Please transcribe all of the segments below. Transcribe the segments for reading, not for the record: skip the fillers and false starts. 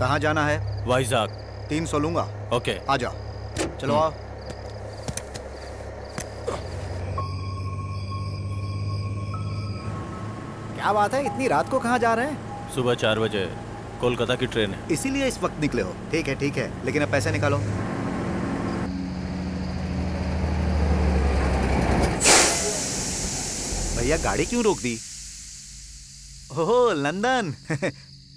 कहाँ जाना है? वाइजाक। 300 लूंगा। ओके आ जाओ। चलो आओ। क्या बात है, इतनी रात को कहाँ जा रहे हैं? सुबह 4 बजे कोलकाता की ट्रेन है, इसीलिए इस वक्त निकले हो। ठीक है ठीक है, लेकिन अब पैसे निकालो। भैया गाड़ी क्यों रोक दी? ओह लंदन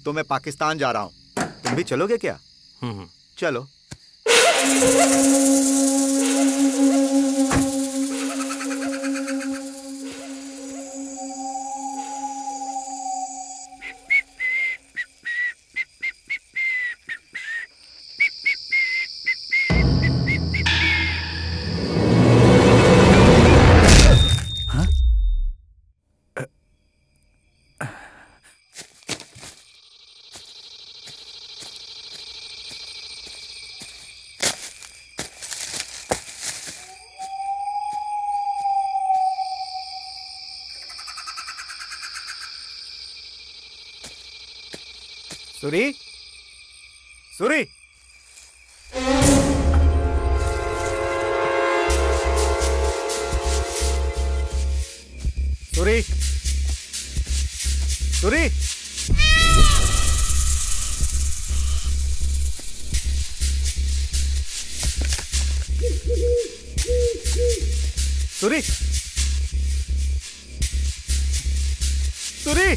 तो मैं पाकिस्तान जा रहा हूँ, तुम भी चलोगे क्या? चलो। सुरी, सुरी, सुरी, सुरी, सुरी, सुरी।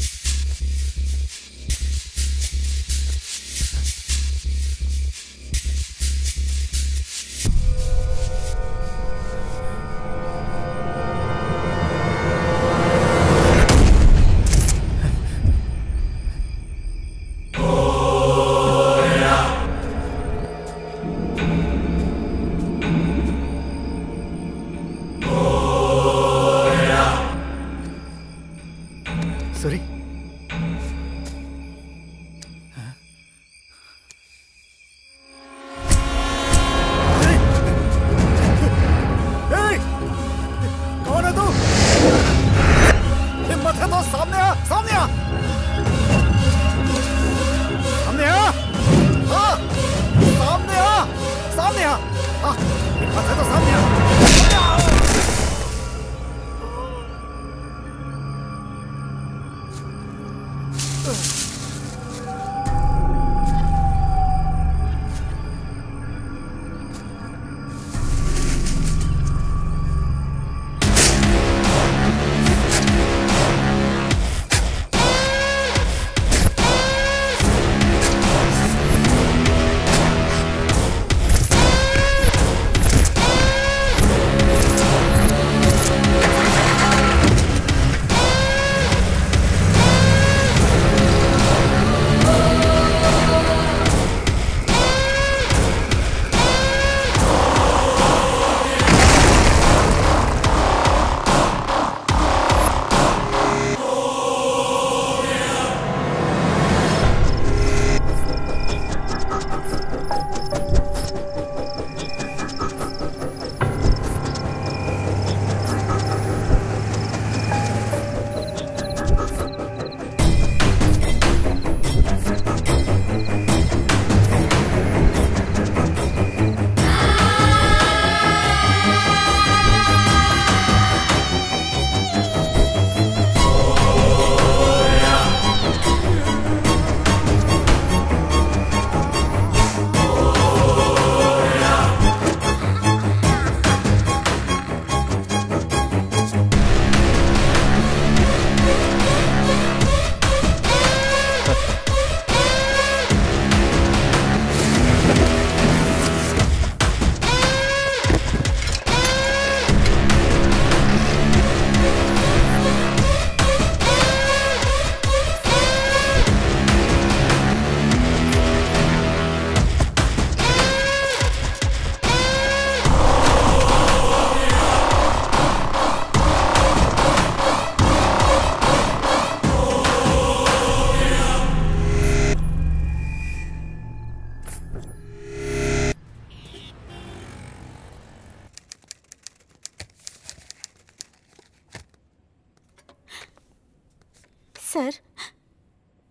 सर,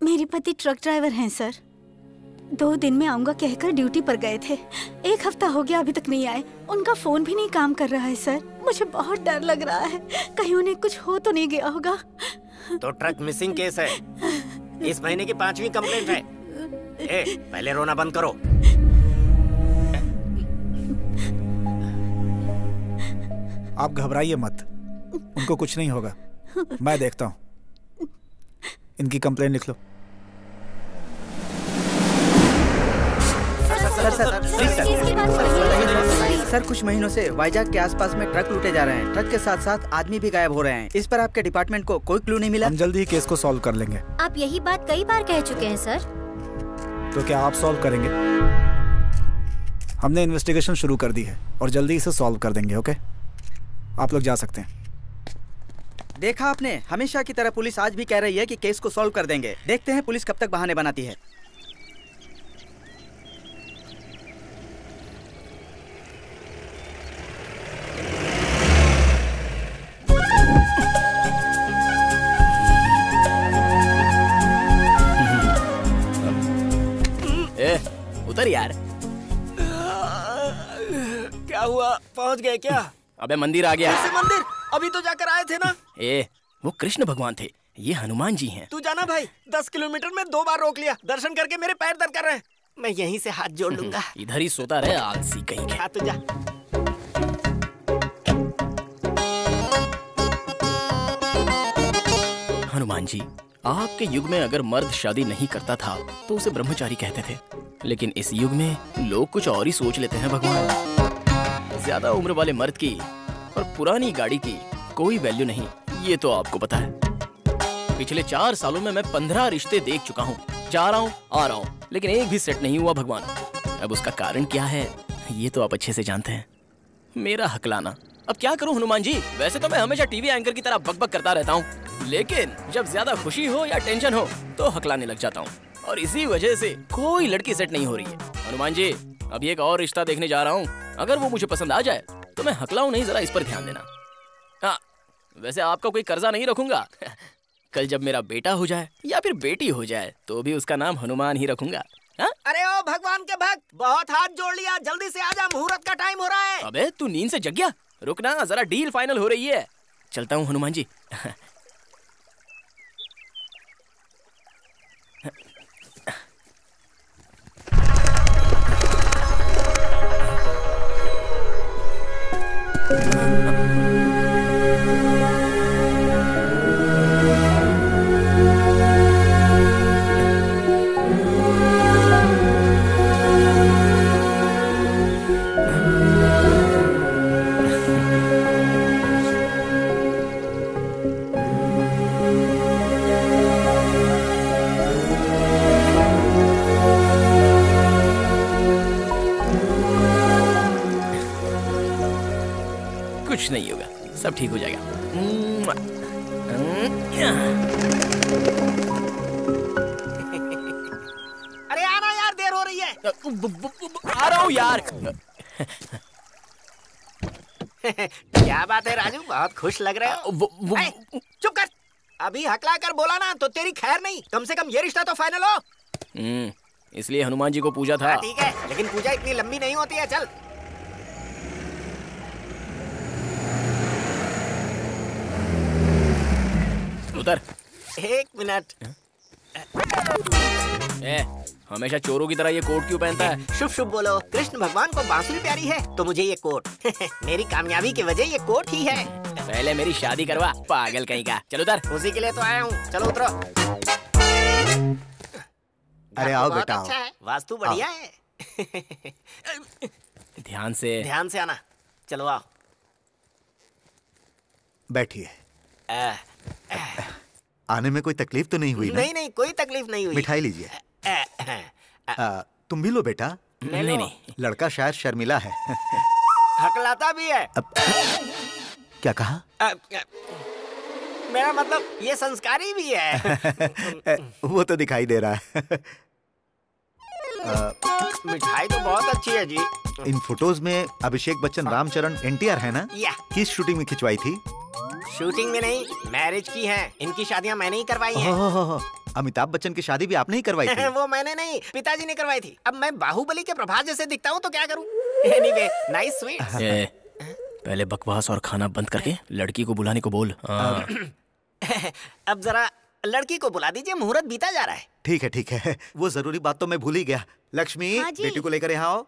मेरे पति ट्रक ड्राइवर हैं सर। 2 दिन में आऊँगा कहकर ड्यूटी पर गए थे। 1 हफ्ता हो गया अभी तक नहीं आए। उनका फ़ोन भी नहीं काम कर रहा है सर। मुझे बहुत डर लग रहा है, कहीं उन्हें कुछ हो तो नहीं गया होगा। तो ट्रक मिसिंग केस है, इस महीने की 5वीं कंप्लेंट है। ए, पहले रोना बंद करो। आप घबराइए मत, उनको कुछ नहीं होगा, मैं देखता हूँ। इनकी कंप्लेंट लिख लो। सर, कुछ महीनों से वाइजाक के आसपास में ट्रक लूटे जा रहे हैं। ट्रक के साथ साथ आदमी भी गायब हो रहे हैं। इस पर आपके डिपार्टमेंट को कोई क्लू नहीं मिला। हम जल्दी ही केस को सॉल्व कर लेंगे। आप यही बात कई बार कह चुके हैं सर। तो क्या आप सॉल्व करेंगे? हमने इन्वेस्टिगेशन शुरू कर दी है और जल्दी इसे सॉल्व कर देंगे। ओके, आप लोग जा सकते हैं। देखा आपने, हमेशा की तरह पुलिस आज भी कह रही है कि केस को सॉल्व कर देंगे। देखते हैं पुलिस कब तक बहाने बनाती है। उधर यार, क्या हुआ? पहुंच गए क्या? अबे मंदिर आ गया। कैसे मंदिर? अभी तो जाकर आए थे ना। ए, वो कृष्ण भगवान थे, ये हनुमान जी हैं। तू जाना भाई, 10 किलोमीटर में 2 बार रोक लिया। दर्शन करके मेरे पैर दर्द कर रहे हैं। मैं यहीं से हाथ जोड़ लूंगा। इधर ही सोता रहे आलसी कहीं के। तू जा। हनुमान जी, आपके युग में अगर मर्द शादी नहीं करता था तो उसे ब्रह्मचारी कहते थे, लेकिन इस युग में लोग कुछ और ही सोच लेते हैं। भगवान, ज्यादा उम्र वाले मर्द की और पुरानी गाड़ी की कोई वैल्यू नहीं, ये तो आपको पता है। पिछले 4 सालों में मैं 15 रिश्ते देख चुका हूँ। जा रहा हूँ, आ रहा हूँ, लेकिन एक भी सेट नहीं हुआ भगवान। अब उसका कारण क्या है ये तो आप अच्छे से जानते हैं। मेरा हकलाना, अब क्या करूँ हनुमान जी? वैसे तो मैं हमेशा टीवी एंकर की तरह बकबक करता रहता हूँ, लेकिन जब ज्यादा खुशी हो या टेंशन हो तो हकलाने लग जाता हूँ, और इसी वजह से कोई लड़की सेट नहीं हो रही है। हनुमान जी, अभी एक और रिश्ता देखने जा रहा हूँ, अगर वो मुझे पसंद आ जाए तो मैं हकलाऊं नहीं, जरा इस पर ध्यान देना। हाँ, वैसे आपका कोई कर्जा नहीं रखूंगा। कल जब मेरा बेटा हो जाए या फिर बेटी हो जाए तो भी उसका नाम हनुमान ही रखूंगा। हा? अरे ओ भगवान के भक्त, बहुत हाथ जोड़ लिया, जल्दी से आजा, मुहूर्त का टाइम हो रहा है। अबे तू नींद से जग गया? रुकना जरा, डील फाइनल हो रही है। चलता हूँ हनुमान जी। कुछ नहीं होगा, सब ठीक हो जाएगा। अरे आना यार, देर हो रही है। आ रहा हूँ यार। क्या बात है राजू, बहुत खुश लग रहे हो। चुप कर, अभी हकला कर बोला ना तो तेरी खैर नहीं। कम से कम ये रिश्ता तो फाइनल हो। इसलिए हनुमान जी को पूजा था। ठीक है, लेकिन पूजा इतनी लंबी नहीं होती है। चल उधर। 1 मिनट। हमेशा चोरों की तरह ये कोट क्यों पहनता है? शुभ शुभ बोलो, कृष्ण भगवान को बांसुरी प्यारी है तो मुझे ये कोट। मेरी कामयाबी की वजह ये कोट ही है। पहले मेरी शादी करवा, पागल कहीं का। चलो उधर, उसी के लिए तो आया हूँ। चलो उतरो। अरे आओ बेटा, अच्छा है, वास्तु बढ़िया है। ध्यान से आना। चलो आओ, बैठिए। आने में कोई तकलीफ तो नहीं हुई ना? नहीं नहीं, कोई तकलीफ नहीं हुई। मिठाई लीजिए। तुम भी लो बेटा। नहीं नहीं, लड़का शायद शर्मिला है। हकलाता भी है। क्या कहा? मेरा मतलब ये संस्कारी भी है। वो तो दिखाई दे रहा है। मिठाई तो बहुत अच्छी है जी। इन फोटोज में अभिषेक बच्चन रामचरण NTR है ना? किस शूटिंग में खिंचवाई थी? शूटिंग में नहीं, मैरिज की है। इनकी शादियाँ मैंने ही करवाई हैं। अमिताभ बच्चन की शादी भी आपने ही करवाई थी? वो मैंने नहीं, पिताजी ने करवाई थी। अब मैं बाहुबली के प्रभास जैसे दिखता हूँ तो क्या करूँ। Anyway, nice sweet. पहले बकवास और खाना बंद करके लड़की को बुलाने को बोल। अब जरा लड़की को बुला दीजिए, मुहूर्त बीता जा रहा है। ठीक है ठीक है, वो जरूरी बात तो मैं भूल ही गया। लक्ष्मी, बेटी को लेकर यहाँ आओ।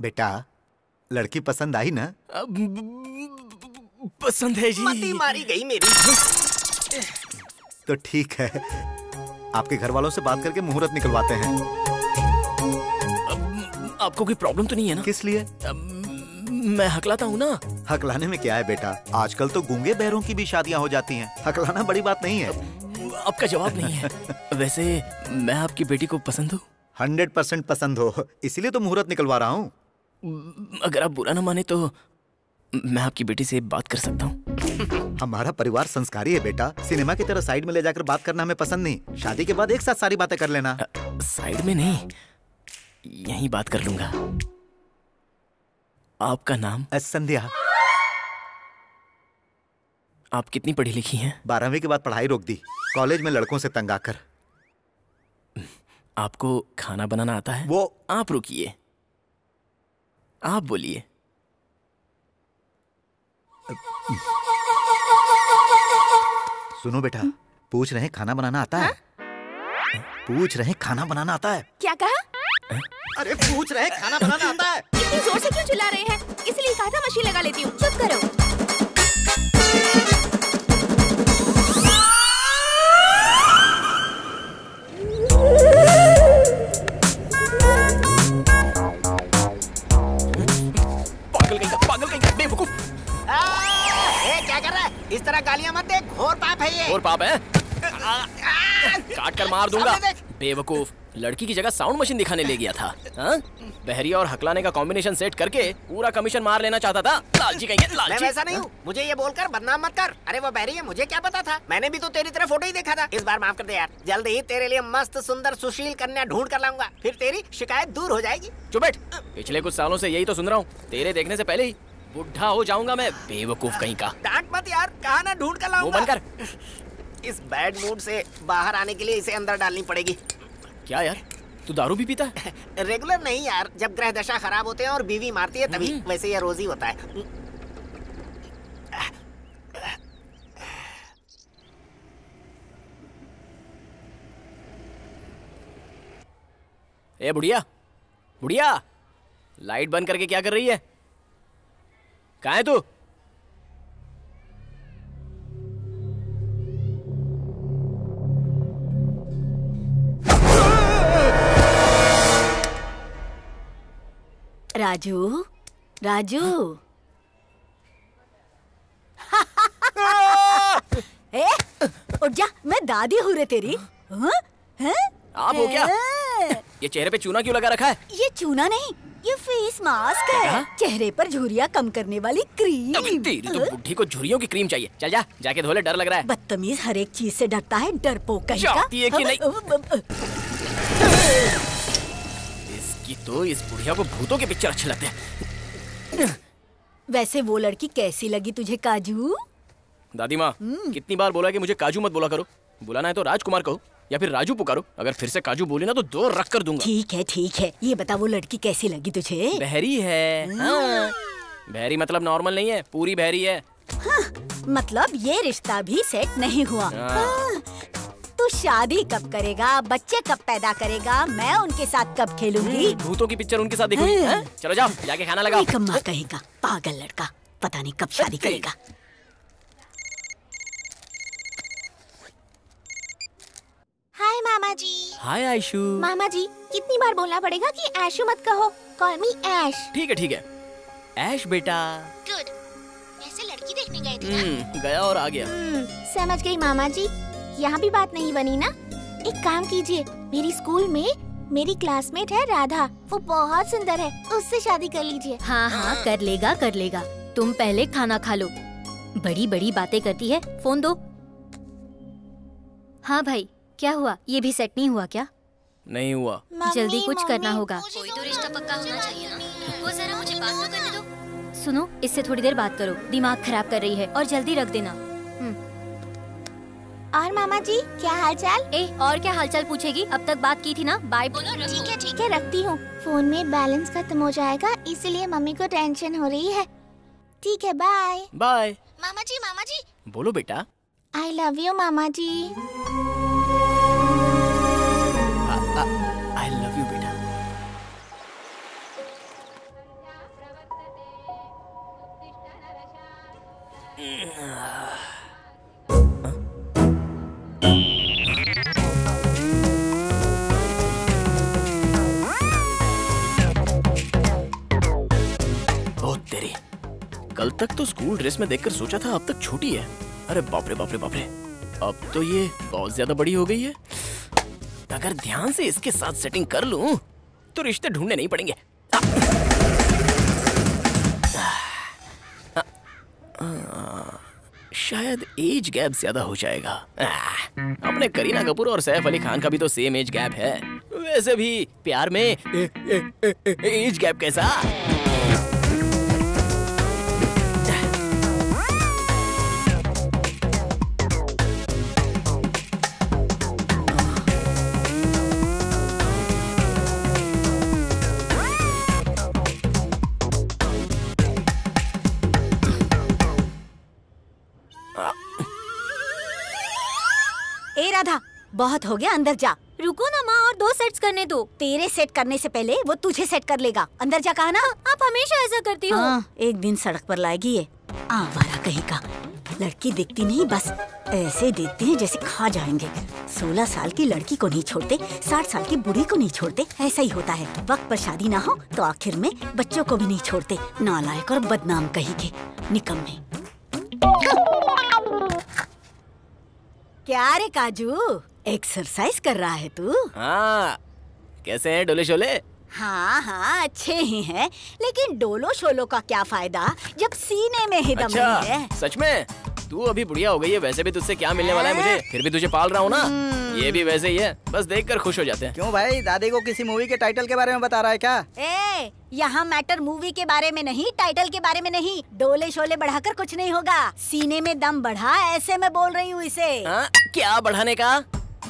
बेटा, लड़की पसंद आई ना? पसंद है जी। मती मारी गई मेरी। तो ठीक है, आपके घर वालों से बात करके मुहूर्त निकलवाते हैं। आपको कोई प्रॉब्लम तो नहीं है ना? किस लिए? मैं हकलाता हूँ ना। हकलाने में क्या है बेटा, आजकल तो गूंगे बहरों की भी शादियाँ हो जाती हैं। हकलाना बड़ी बात नहीं है। आपका जवाब नहीं है। वैसे मैं आपकी बेटी को पसंद हूँ। 100% पसंद हो, इसीलिए तो मुहूर्त निकलवा रहा हूँ। अगर आप बुरा ना माने तो मैं आपकी बेटी से बात कर सकता हूँ। हमारा परिवार संस्कारी है बेटा, सिनेमा की तरह साइड में ले जाकर बात करना हमें पसंद नहीं। शादी के बाद एक साथ सारी बातें कर लेना। साइड में नहीं, यहीं बात कर लूंगा। आपका नाम? संध्या। आप कितनी पढ़ी लिखी हैं? 12वीं के बाद पढ़ाई रोक दी, कॉलेज में लड़कों से तंग आकर। आपको खाना बनाना आता है? वो आप रुकिए, आप बोलिए। सुनो बेटा, पूछ रहे हैं खाना बनाना आता है। पूछ रहे हैं खाना बनाना आता है। क्या कहा? अरे पूछ रहे हैं खाना बनाना आता है। इतनी जोर से क्यों चिल्ला रहे हैं? इसलिए कहा था मशीन लगा लेती हूँ। चुप करो। क्या कर रहा है? इस तरह गालियाँ मत दे, घोर पाप है ये। घोर पाप है? काट कर मार दूंगा। बेवकूफ, लड़की की जगह साउंड मशीन दिखाने ले गया था। बहरिया और हकलाने का कॉम्बिनेशन सेट करके पूरा कमीशन मार लेना चाहता था। लालची कहेंगे, लालची। मैं वैसा नहीं हूँ, मुझे ये बोलकर बदनाम मत कर। अरे वो बहरिया, मुझे क्या पता था, मैंने भी तो तेरी तरह फोटो ही देखा था। इस बार माफ कर दे यार, जल्द ही तेरे लिए मस्त सुंदर सुशील कन्या ढूंढ कर लाऊंगा, फिर तेरी शिकायत दूर हो जाएगी। चुप बैठ। पिछले कुछ सालों से यही तो सुन रहा हूँ, तेरे देखने से पहले ही बुढ़ा हो जाऊंगा मैं। बेवकूफ कहीं का। डांट मत यार, कहा ना ढूंढ कर लाऊंगा। वो बंद कर। इस बैड मूड से बाहर आने के लिए इसे अंदर डालनी पड़ेगी। क्या यार, तू दारू भी पीता है? रेगुलर नहीं यार, जब ग्रह दशा खराब होते हैं और बीवी मारती है तभी। वैसे ये रोज ही होता है। ए बुढ़िया, बुढ़िया, लाइट बंद करके क्या कर रही है? कहाँ है तू? राजू, राजू। ए, उठ जा, मैं दादी हूँ रे तेरी। हाँ? हाँ? आप हो क्या? ये चेहरे पे चूना क्यों लगा रखा है? ये चूना नहीं, ये फेस मास्क है, चेहरे पर झुर्रियाँ कम करने वाली क्रीम। तेरी तो बुढ़ी को झुर्रियों की क्रीम चाहिए। चल जा, जाके धो ले, डर लग रहा है। बदतमीज हर एक चीज से डरता है, डरपोक कहीं का। इसकी तो, इस बुढ़िया को भूतों के पिक्चर अच्छे लगते हैं। वैसे वो लड़की कैसी लगी तुझे काजू? दादी माँ, कितनी बार बोला कि मुझे काजू मत बोला करो, बुलाना है तो राजकुमार कहो या फिर राजू पुकारो। अगर फिर से काजू बोली ना तो दो रख कर दूंगा। ठीक है ठीक है, ये बता वो लड़की कैसी लगी तुझे? बहरी है। हाँ। बहरी मतलब नॉर्मल नहीं है, पूरी बहरी है। हाँ, मतलब ये रिश्ता भी सेट नहीं हुआ। हाँ। हाँ। तू शादी कब करेगा, बच्चे कब पैदा करेगा, मैं उनके साथ कब खेलूंगी? भूतों की पिक्चर उनके साथ देखूंगी। हाँ। चलो जाओ, जाके खाना लगाओ। कहीं का पागल लड़का, पता नहीं कब शादी करेगा। हाय मामा जी। हाय आयशु। मामा जी कितनी बार बोलना पड़ेगा कि आयशु मत कहो, कॉल मी ऐश। ठीक है ठीक है, ऐश बेटा। गुड। ऐसे लड़की देखने गए थे ना? गया और आ गया। समझ गई मामा जी। यहाँ भी बात नहीं बनी ना? एक काम कीजिए, मेरी स्कूल में मेरी क्लासमेट है राधा, वो बहुत सुंदर है, उससे शादी कर लीजिए। हाँ हाँ कर लेगा कर लेगा, तुम पहले खाना खा लो। बड़ी बड़ी बातें करती है, फोन दो। हाँ भाई क्या हुआ, ये भी सेट नहीं हुआ क्या? नहीं हुआ। जल्दी कुछ करना होगा, कोई तो रिश्ता पक्का होना चाहिए ना। वो जरा मुझे बात तो करने दो। सुनो, इससे थोड़ी देर बात करो, दिमाग खराब कर रही है, और जल्दी रख देना। और मामा जी क्या हालचाल? ए और क्या हालचाल पूछेगी, अब तक बात की थी ना। बाय बोलो। ठीक है रखती हूँ, फोन में बैलेंस खत्म हो जाएगा इसीलिए मम्मी को टेंशन हो रही है। ठीक है बाय बाय। मामा जी मामा जी। बोलो बेटा। आई लव यू मामा जी। आई लव यू बेटा। ओ तेरी, कल तक तो स्कूल ड्रेस में देखकर सोचा था अब तक छोटी है, अरे बापरे बापरे बापरे, अब तो ये बहुत ज्यादा बड़ी हो गई है। अगर ध्यान से इसके साथ सेटिंग कर लूं तो रिश्ते ढूंढने नहीं पड़ेंगे। शायद एज गैप ज्यादा हो जाएगा। अपने करीना कपूर और सैफ अली खान का भी तो सेम एज गैप है। वैसे भी प्यार में एज गैप कैसा। बहुत हो गया, अंदर जा। रुको ना माँ, और 2 सेट्स करने दो। तेरे सेट करने से पहले वो तुझे सेट कर लेगा, अंदर जा कहा ना। आप हमेशा ऐसा करती हो। एक दिन सड़क पर लाएगी ये, आवारा कहीं का। लड़की दिखती नहीं, बस ऐसे देखते हैं जैसे खा जाएंगे। 16 साल की लड़की को नहीं छोड़ते, 60 साल की बूढ़ी को नहीं छोड़ते, ऐसा ही होता है। वक्त पर शादी ना हो तो आखिर में बच्चों को भी नहीं छोड़ते, नालायक और बदनाम कहीं के, निकम्मे। क्या रे काजू, एक्सरसाइज कर रहा है तू? हाँ। कैसे हैं डोले शोले? हाँ हाँ अच्छे ही हैं, लेकिन डोलो शोलो का क्या फायदा जब सीने में ही दम नहीं है। अच्छा, सच में? तू अभी बुढ़िया हो गई है, वैसे भी तुझसे क्या मिलने वाला है मुझे, फिर भी तुझे पाल रहा हूँ ना। ये भी वैसे ही है, बस देखकर खुश हो जाते हैं। क्यों भाई, दादी को किसी मूवी के टाइटल के बारे में बता रहा है क्या? ए यहाँ मैटर मूवी के बारे में नहीं, टाइटल के बारे में नहीं। डोले शोले बढ़ाकर कुछ नहीं होगा, सीने में दम बढ़ा, ऐसे में बोल रही हूँ इसे। क्या बढ़ाने का,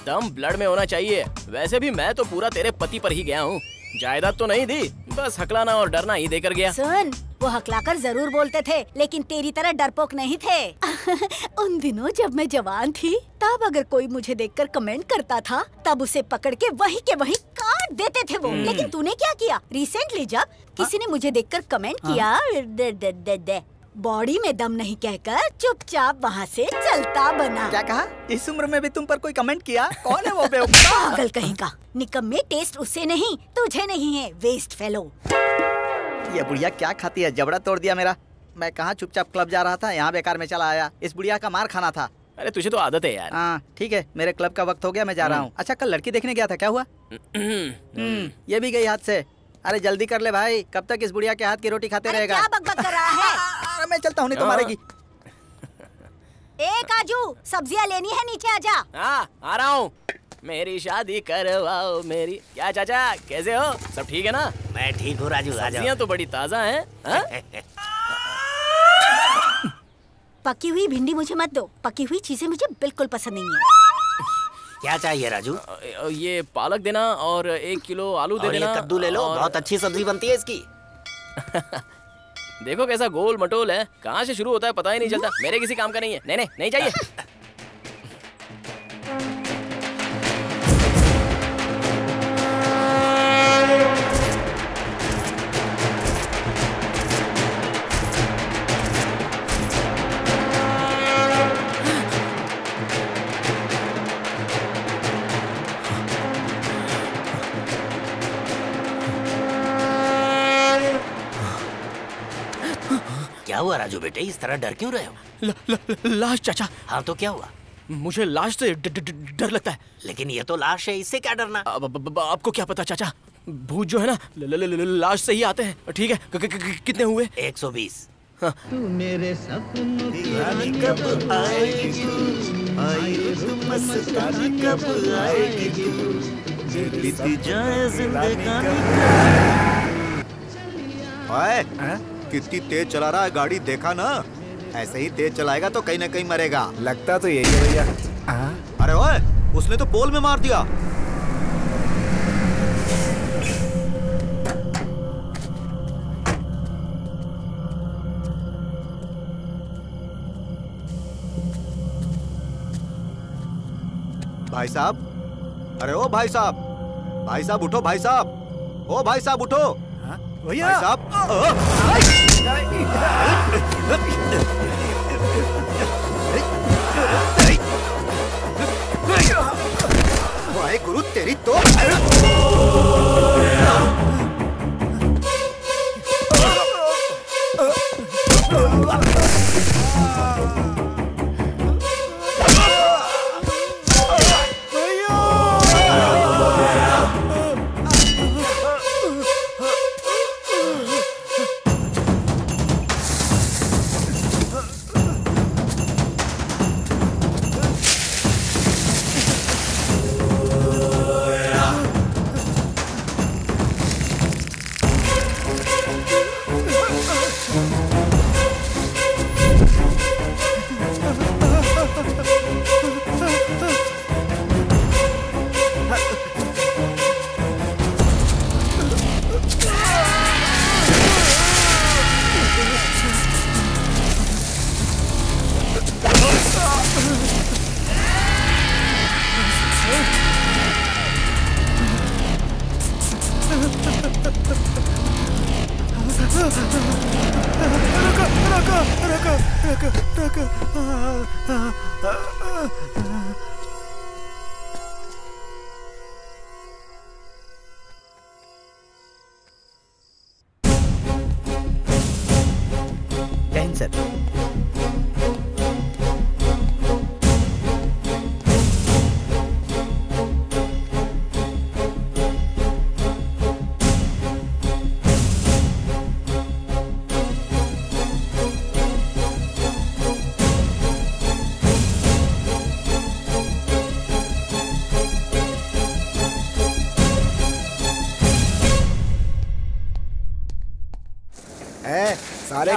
दम ब्लड में होना चाहिए। वैसे भी मैं तो पूरा तेरे पति पर ही गया हूँ, जायदाद तो नहीं दी, बस हकलाना और डरना ही देकर गया। सुन, वो हकलाकर जरूर बोलते थे लेकिन तेरी तरह डरपोक नहीं थे। उन दिनों जब मैं जवान थी तब अगर कोई मुझे देखकर कमेंट करता था तब उसे पकड़ के वही के वही काट देते थे वो। लेकिन तूने क्या किया, रिसेंटली जब किसी ने मुझे देखकर कमेंट किया, बॉडी में दम नहीं कहकर चुपचाप वहाँ से चलता बना। क्या कहा, इस उम्र में भी तुम पर कोई कमेंट किया? कौन है वो बेवकूफ? पागल कहीं का, निकम्मे टेस्ट उसे नहीं तुझे नहीं है, वेस्ट फेलो। ये बुढ़िया क्या खाती है, जबड़ा तोड़ दिया मेरा। मैं कहाँ चुपचाप क्लब जा रहा था, यहाँ बेकार में चला आया, इस बुढ़िया का मार खाना था। अरे तुझे तो आदत है यार। हाँ ठीक है, मेरे क्लब का वक्त हो गया, मैं जा रहा हूँ। अच्छा कल लड़की देखने गया था, क्या हुआ? ये भी गई हाथ से। अरे जल्दी कर ले भाई, कब तक इस बुढ़िया के हाथ की रोटी खाते रहेगा। क्या बकबक कर रहा है? मैं चलता हूँ नहीं तो मारेगी। ए काजू, सब्जियाँ लेनी है, नीचे आ जा। आ रहा हूँ। मेरी शादी करवाओ मेरी। क्या चाचा कैसे हो, सब ठीक है ना? मैं ठीक हूँ राजू। सब्जियाँ तो बड़ी ताज़ा हैं। पकी हुई भिंडी मुझे मत दो, पकी हुई चीजें मुझे बिल्कुल पसंद नहीं है। क्या चाहिए राजू? ये पालक देना और 1 किलो आलू दे देना। कद्दू ले लो, बहुत अच्छी सब्जी बनती है इसकी। देखो कैसा गोल मटोल है, कहाँ से शुरू होता है पता ही नहीं चलता। मेरे किसी काम का नहीं है। नहीं नहीं नहीं चाहिए। क्या हुआ राजू बेटे, इस तरह डर क्यों रहे हो? लाश चाचा। हाँ तो क्या हुआ? मुझे लाश से डर लगता है। लेकिन ये तो लाश है, इससे क्या डरना? आपको क्या पता चाचा, भूत जो है ना लाश से ही आते हैं। ठीक है, कितने हुए? 120। मेरे सपनों की रानी कब आएगी, मस्तानी कब आएगी, बीती जाए जिंदगानी। ओए, कितनी तेज चला रहा है गाड़ी, देखा ना? ऐसे ही तेज चलाएगा तो कहीं ना कहीं मरेगा। लगता तो यही है भैया। अरे ओए, उसने तो पोल में मार दिया। भाई साहब, अरे ओ भाई साहब, भाई साहब उठो, भाई साहब, ओ भाई साहब उठो। हाँ? भैया साहब, वाहे गुरु तेरी तो।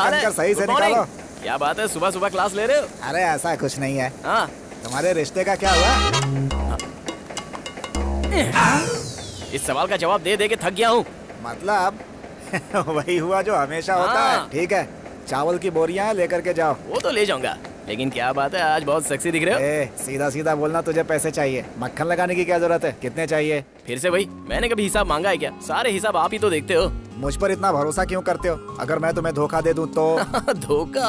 कंकर सही से निकालो। क्या बात है, सुबह सुबह क्लास ले रहे हो? अरे ऐसा कुछ नहीं है। हाँ? तुम्हारे रिश्ते का क्या हुआ? इस सवाल का जवाब दे दे के थक गया हूँ। मतलब वही हुआ जो हमेशा होता है। ठीक है, चावल की बोरियाँ लेकर के जाओ। वो तो ले जाऊंगा, लेकिन क्या बात है आज बहुत सेक्सी दिख रहे हो। सीधा सीधा बोलना, तुझे पैसे चाहिए? मक्खन लगाने की क्या जरूरत है, कितने चाहिए? फिर से वही, मैंने कभी हिसाब मांगा है क्या? सारे हिसाब आप ही तो देखते हो। मुझ पर इतना भरोसा क्यों करते हो? अगर मैं तुम्हें धोखा दे दूं तो? धोखा?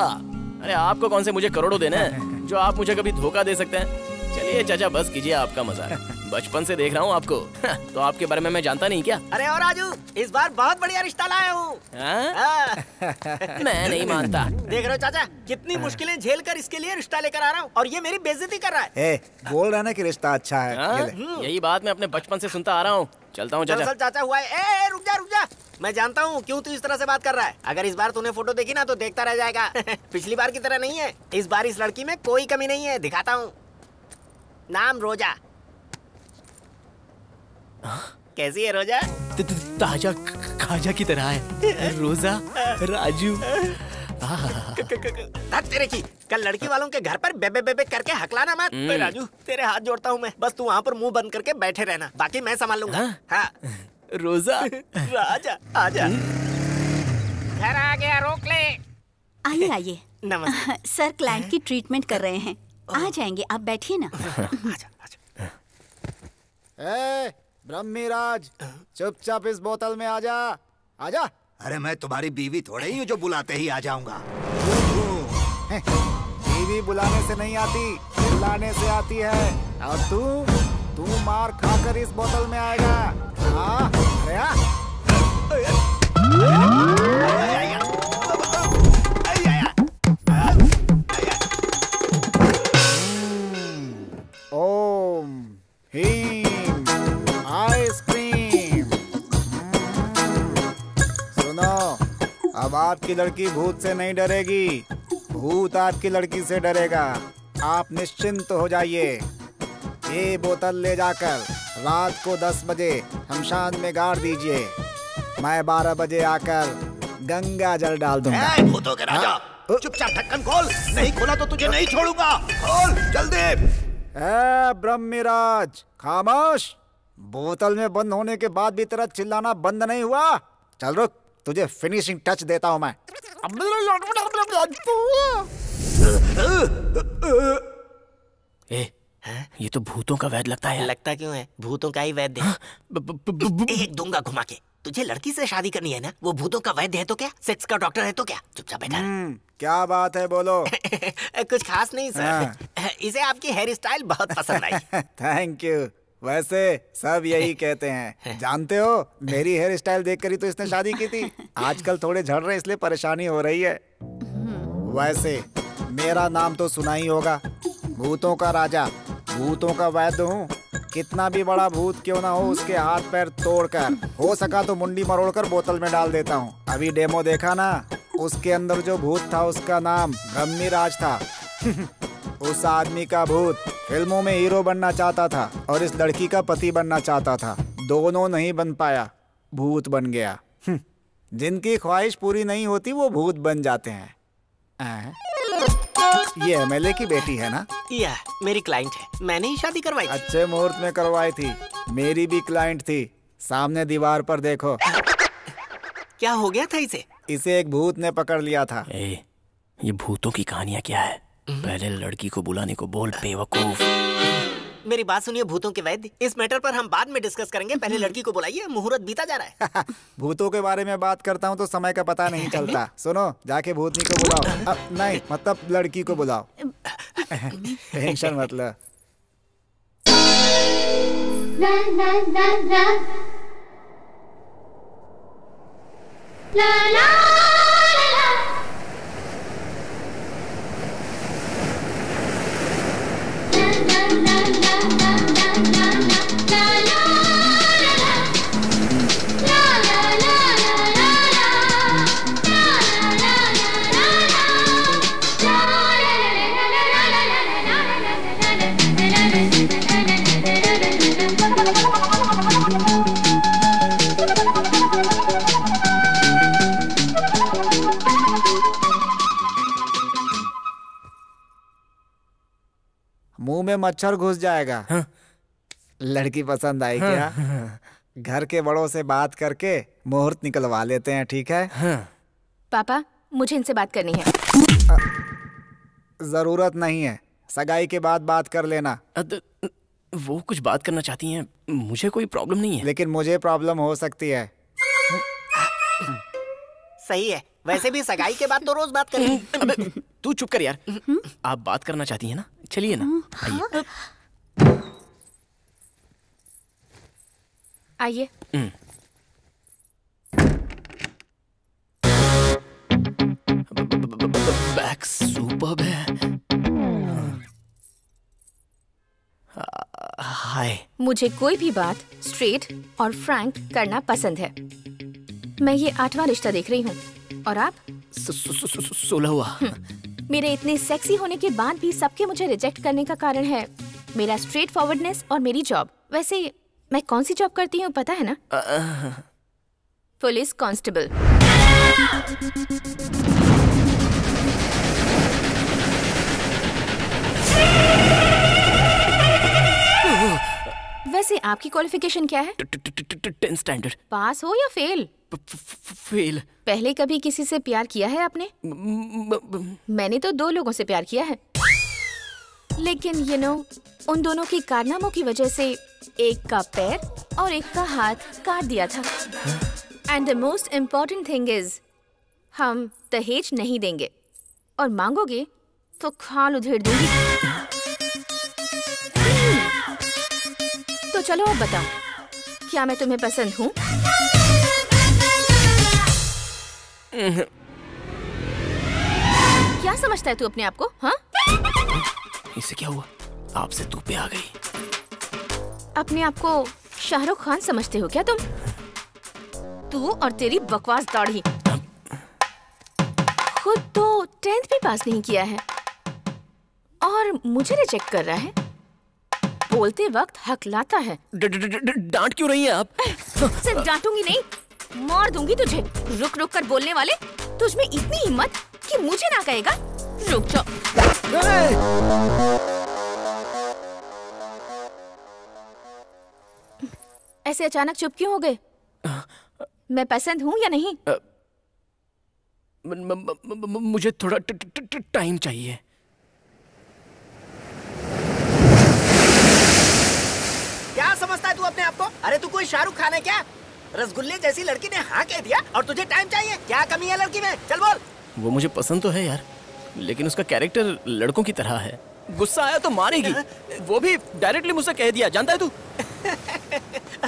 अरे आपको कौन से मुझे करोड़ों देना है जो आप मुझे कभी धोखा दे सकते हैं? चलिए चाचा बस कीजिए आपका मजाक। बचपन से देख रहा हूँ आपको, तो आपके बारे में मैं जानता नहीं क्या? अरे और राजू, इस बार बहुत बढ़िया रिश्ता लाया हूँ। मैं नहीं मानता। देख रहे हो चाचा, कितनी मुश्किलें झेल कर इसके लिए रिश्ता लेकर आ रहा हूँ और ये मेरी बेइज्जती कर रहा है। बोल रहा ना कि रिश्ता अच्छा है। यही बात मैं अपने बचपन से सुनता आ रहा हूँ। चलता हूँ चाचा। चाचा हुआ है, रुक जा रुक जा। मैं जानता हूँ क्यों तू इस तरह से बात कर रहा है। अगर इस बार तूने फोटो देखी ना तो देखता रह जाएगा। पिछली बार की तरह नहीं है, इस बार इस लड़की में कोई कमी नहीं है। दिखाता हूँ, नाम रोजा। कैसी है रोजा? ताजा खाजा की तरह है रोजा। राजू तेरे की कल लड़की वालों के घर पर बेबे बेबे करके हकलाना मत। राजू तेरे हाथ जोड़ता हूँ मैं, बस तू वहाँ पर मुंह बंद करके बैठे रहना, बाकी मैं संभाल लूंगा। हाँ रोजा, राजा आजा, घर आ गया, रोक ले। आइए आइए। नमस्ते सर, क्लाइंट की ट्रीटमेंट कर रहे हैं, आ जाएंगे, आप बैठिए ना। आजा आजा। ब्रह्मीराज चुपचाप इस बोतल में आजा आजा। अरे मैं तुम्हारी बीवी थोड़े ही हूँ जो बुलाते ही आ जाऊंगा। बीवी बुलाने से नहीं आती, चिल्लाने से आती है। और तू मार खाकर इस बोतल में आएगा। अरे आ आपकी लड़की भूत से नहीं डरेगी, भूत आपकी लड़की से डरेगा। आप निश्चिंत हो जाइए। ये बोतल ले जाकर रात को 10 बजे शमशान में गाड़ दीजिए। मैं 12 बजे आकर गंगा जल डाल दूंगा। भूतों के राजा, चुपचाप ढक्कन खोल, नहीं खोला तो तुझे नहीं छोड़ूंगा। खोल जल्दी। ब्रह्मराज खामोश, बोतल में बंद होने के बाद भी तेरा चिल्लाना बंद नहीं हुआ। चल रुक, तुझे फिनिशिंग टच देता हूं मैं। ये तो भूतों का वैद लगता है। लगता क्यों है, भूतों का ही वैद है। एक दूंगा घुमा के। तुझे लड़की से शादी करनी है ना, वो भूतों का वैद्य है तो क्या, सेक्स का डॉक्टर है तो क्या। चुपचाप बैठा। क्या बात है, बोलो। कुछ खास नहीं सर। इसे आपकी हेयर स्टाइल बहुत पसंद आई। Thank you. वैसे सब यही कहते हैं। जानते हो, मेरी हेयर स्टाइल देखकर ही तो इसने शादी की थी। आजकल थोड़े झड़ रहे, इसलिए परेशानी हो रही है। वैसे मेरा नाम तो सुना ही होगा, भूतों का राजा, भूतों का वैद्य हूँ। कितना भी बड़ा भूत क्यों ना हो, उसके हाथ पैर तोड़कर, हो सका तो मुंडी मरोड़कर बोतल में डाल देता हूँ। अभी डेमो देखा ना, उसके अंदर जो भूत था उसका नाम ब्रह्मराज था। उस आदमी का भूत फिल्मों में हीरो बनना चाहता था और इस लड़की का पति बनना चाहता था। दोनों नहीं बन पाया, भूत बन गया। जिनकी ख्वाहिश पूरी नहीं होती वो भूत बन जाते हैं। ये MLA की बेटी है ना? या मेरी क्लाइंट है, मैंने ही शादी करवाई। अच्छे मुहूर्त में करवाई थी, मेरी भी क्लाइंट थी। सामने दीवार पर देखो। क्या हो गया था इसे? इसे एक भूत ने पकड़ लिया था। ये भूतों की कहानियाँ क्या है। पहले लड़की को बुलाने को बोल, बेवकूफ। मेरी बात सुनिए भूतों के वैद्य, इस मैटर पर हम बाद में डिस्कस करेंगे, पहले लड़की को बुलाइए, मुहूर्त बीता जा रहा है। भूतों के बारे में बात करता हूँ तो समय का पता नहीं चलता। सुनो, जाके भूतनी को बुलाओ। नहीं मतलब लड़की को बुलाओ। टेंशन मत लो। मुंह में मच्छर घुस जाएगा। हाँ। लड़की पसंद आई क्या? हाँ। घर के बड़ों से बात करके मुहूर्त निकलवा लेते हैं, ठीक है? हाँ। पापा, मुझे इनसे बात करनी है। जरूरत नहीं है, सगाई के बाद बात कर लेना। वो कुछ बात करना चाहती हैं, मुझे कोई प्रॉब्लम नहीं है। लेकिन मुझे प्रॉब्लम हो सकती है। सही है, वैसे भी सगाई के बाद तो रोज बात करें। तू चुप कर यार। आप बात करना चाहती है ना, चलिए ना, आइए। आइए। बैक सुपर्ब है। हाय। मुझे कोई भी बात स्ट्रेट और फ्रैंक करना पसंद है। मैं ये 8वां रिश्ता देख रही हूँ और आप 16 हुआ। मेरे इतने सेक्सी होने के बाद भी सबके मुझे रिजेक्ट करने का कारण है मेरा स्ट्रेट फॉरवर्डनेस और मेरी जॉब। वैसे मैं कौन सी जॉब करती हूँ पता है ना? Police constable. वैसे आपकी क्वालिफिकेशन क्या है? 10 स्टैंडर्ड। पास हो या फेल? फेल। पहले कभी किसी से प्यार किया है आपने? मैंने तो 2 लोगों से प्यार किया है, लेकिन यू नो, उन दोनों के कारनामों की वजह से एक का पैर और एक का हाथ काट दिया था। And the most important thing is, हम दहेज नहीं देंगे, और मांगोगे तो खाल उधेड़ दूंगी। तो चलो अब बताओ, क्या मैं तुम्हें पसंद हूँ? क्या समझता है तू अपने आप को? हाँ? इससे क्या हुआ? आपसे तू पे आ गई। अपने आप को शाहरुख खान समझते हो क्या तुम? तू और तेरी बकवास दाढ़ी। खुद तो 10th भी पास नहीं किया है और मुझे रिजेक्ट कर रहा है। बोलते वक्त हकलाता है। डांट क्यों रही हैं आप? सिर्फ डांटूंगी नहीं, मार दूंगी तुझे। रुक रुक कर बोलने वाले, तुझमें इतनी हिम्मत कि मुझे ना कहेगा रुक जाओ। ऐसे अचानक चुप क्यों हो गए? मैं पसंद हूँ या नहीं? मुझे थोड़ा टाइम चाहिए। क्या समझता है तू अपने आप को? अरे तू कोई शाहरुख खान है क्या? रसगुल्ले जैसी लड़की ने हाँ कह दिया और तुझे टाइम चाहिए? क्या कमी है लड़की में? चल बोल। वो मुझे पसंद तो है यार, लेकिन उसका कैरेक्टर लड़कों की तरह है। गुस्सा आया तो मारेगी। वो भी डायरेक्टली मुझसे कह दिया, जानता है तू।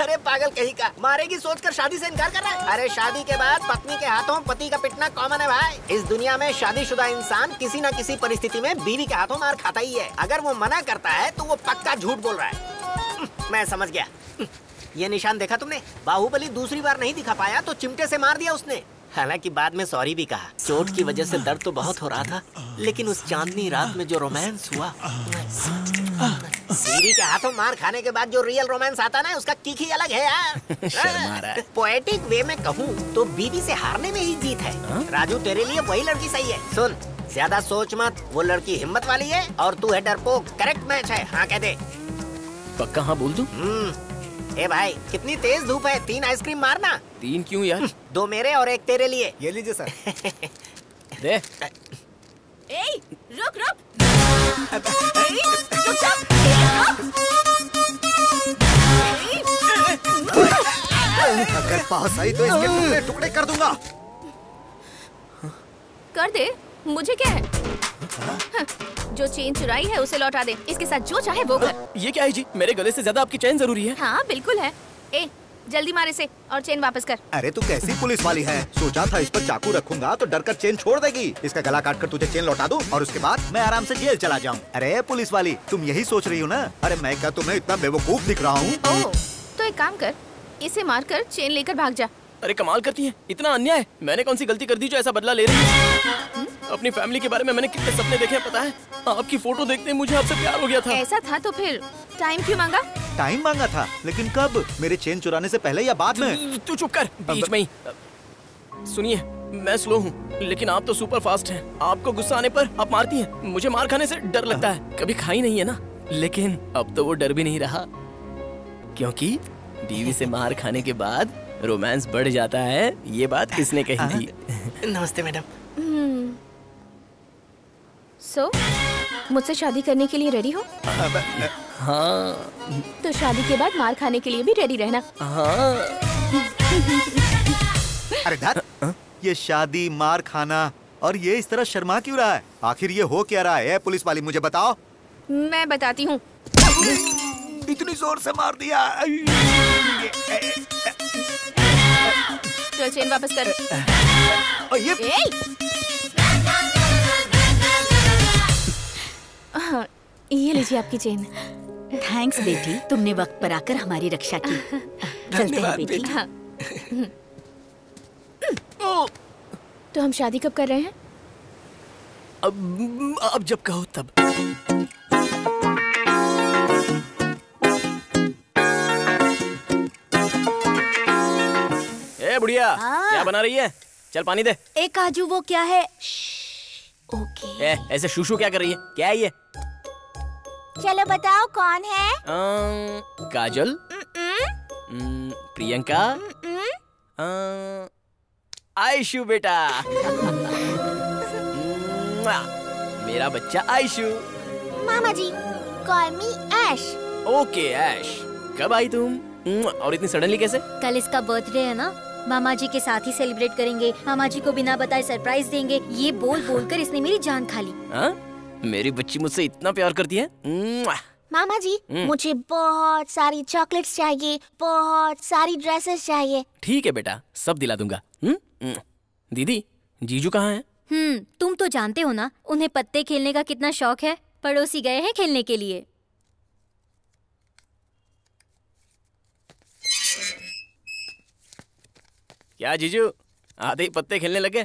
अरे पागल कहीं का, मारेगी सोचकर शादी से इनकार कर रहा है। अरे शादी के बाद पत्नी के हाथों पति का पिटना कॉमन है भाई। इस दुनिया में शादीशुदा इंसान किसी न किसी परिस्थिति में बीवी के हाथों मार खाता ही है। अगर वो मना करता है तो वो पक्का झूठ बोल रहा है। मैं समझ गया। ये निशान देखा तुमने? बाहुबली दूसरी बार नहीं दिखा पाया तो चिमटे से मार दिया उसने। हालांकि बाद में सॉरी भी कहा। चोट की वजह से दर्द तो बहुत हो रहा था, लेकिन उस चांदनी रात में जो रोमांस हुआ, बीवी के हाथों मार खाने के बाद जो रियल रोमांस आता ना, उसका किक ही अलग है यार। पोएटिक वे में कहूँ तो बीवी से हारने में ही जीत है। राजू तेरे लिए वही लड़की सही है। सुन, ज्यादा सोच मत, वो लड़की हिम्मत वाली है और तू है डरपोक। करेक्ट मैच है, हाँ कह दे। पक्का हाँ बोल दूं? ए भाई कितनी तेज धूप है, 3 आइसक्रीम मारना। 3 क्यों यार? 2 मेरे और 1 तेरे लिए। ये लीजिए सर। दे। ए, रुक रुक। अगर पास आई तो इसके टुकड़े टुकड़े कर दूंगा। कर दे, मुझे क्या है। जो चेन चुराई है उसे लौटा दे, इसके साथ जो चाहे वो कर। ये क्या है जी, मेरे गले से ज्यादा आपकी चेन जरूरी है? हाँ बिल्कुल है। ए जल्दी मार इसे और चेन वापस कर। अरे तू कैसी पुलिस वाली है? सोचा था इस पर चाकू रखूंगा तो डर कर चेन छोड़ देगी। इसका गला काट कर तुझे चेन लौटा दूं और उसके बाद मैं आराम से जेल चला जाऊँ। अरे पुलिस वाली, तुम यही सोच रही हो ना? अरे मैं क्या तुम्हें इतना बेवकूफ दिख रहा हूँ? तो एक काम कर, इसे मार कर चेन लेकर भाग जा। अरे कमाल करती है, इतना अन्याय। मैंने कौन सी गलती कर दी जो ऐसा बदला ले रही है? अपनी फैमिली के बारे में मैंने कितने सपने देखे हैं पता है? आपकी फोटो देखते ही मुझे आपसे प्यार हो गया था। ऐसा था तो फिर टाइम क्यों मांगा? टाइम मांगा था, लेकिन कब? मेरे चेन चुराने से पहले या बाद में? तू चुप कर। बीच में ही। सुनिए, मैं स्लो हूँ लेकिन आप तो सुपर फास्ट हैं। आपको गुस्सा आने पर आप मारती हैं। मुझे मार खाने से डर लगता है, कभी खाई नहीं है ना। लेकिन अब तो वो डर भी नहीं रहा, क्योंकि बीवी से मार खाने के बाद रोमांस बढ़ जाता है। ये बात किसने कही थी? नमस्ते मैडम। सो मुझसे शादी करने के लिए रेडी हो? हाँ। तो शादी के बाद मार खाने के लिए भी रेडी रहना। हाँ। अरे धत, ये शादी, मार खाना और ये इस तरह शर्मा क्यों रहा है? आखिर ये हो क्या रहा है? पुलिस वाली मुझे बताओ। मैं बताती हूँ। इतनी जोर से मार दिया। चल चेन वापस कर। और ये हाँ, ये लीजिए आपकी चेन। थैंक्स बेटी, तुमने वक्त पर आकर हमारी रक्षा की। चलते हैं बेटी। हाँ। तो हम शादी कब कर रहे हैं? अब जब कहो तब। ए बुढ़िया, क्या बना रही है? चल पानी दे। एक काजू वो क्या है? ओके। ऐसे शूशू क्या कर रही है? क्या है ये? चलो बताओ कौन है? काजल, प्रियंका, आयशु बेटा। मेरा बच्चा आयशु। मामा ji call me Aish. Okay Aish, कब आई तुम? और इतनी सडनली कैसे? कल इसका बर्थडे है ना, मामा जी के साथ ही सेलिब्रेट करेंगे। मामा जी को बिना बताए सरप्राइज देंगे। ये बोल बोल कर इसने मेरी जान खा ली। मेरी बच्ची मुझसे इतना प्यार करती है। मामा जी मुझे बहुत सारी चॉकलेट्स चाहिए, बहुत सारी ड्रेसेस चाहिए। ठीक है बेटा, सब दिला दूंगा। दीदी जीजू कहाँ है? तुम तो जानते हो ना, उन्हें पत्ते खेलने का कितना शौक है। पड़ोसी गए हैं खेलने के लिए। क्या जीजू, आधे ही पत्ते खेलने लगे।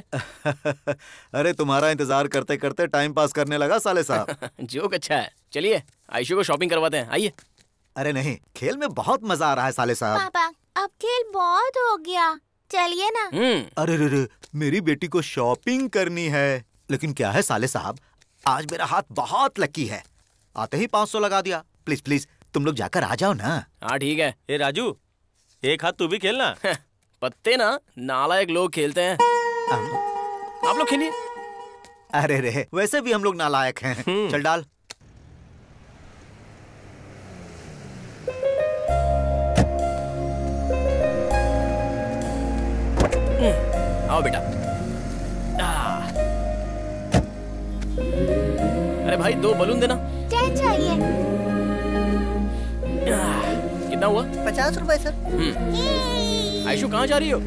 अरे तुम्हारा इंतजार करते करते टाइम पास करने लगा साले साहब। जोक अच्छा है। चलिए आयशु को शॉपिंग करवाते हैं, आइए। अरे नहीं, खेल में बहुत मजा आ रहा है साले साहब। पापा अब खेल बहुत हो गया, चलिए ना। अरे रे, मेरी बेटी को शॉपिंग करनी है, लेकिन क्या है साले साहब, आज मेरा हाथ बहुत लकी है, आते ही 500 लगा दिया। प्लीज प्लीज तुम लोग जाकर आ जाओ ना। हाँ ठीक है। ए राजू, एक हाथ तू भी खेलना। पत्ते ना नालायक लोग खेलते हैं। आप लोग खेलिए। अरे रे, वैसे भी हम लोग नालायक हैं। चल डाल। आओ बेटा। अरे भाई 2 बलून देना। चाहिए। कितना हुआ? 50 रुपए सर। आयशु कहाँ जा रही हो?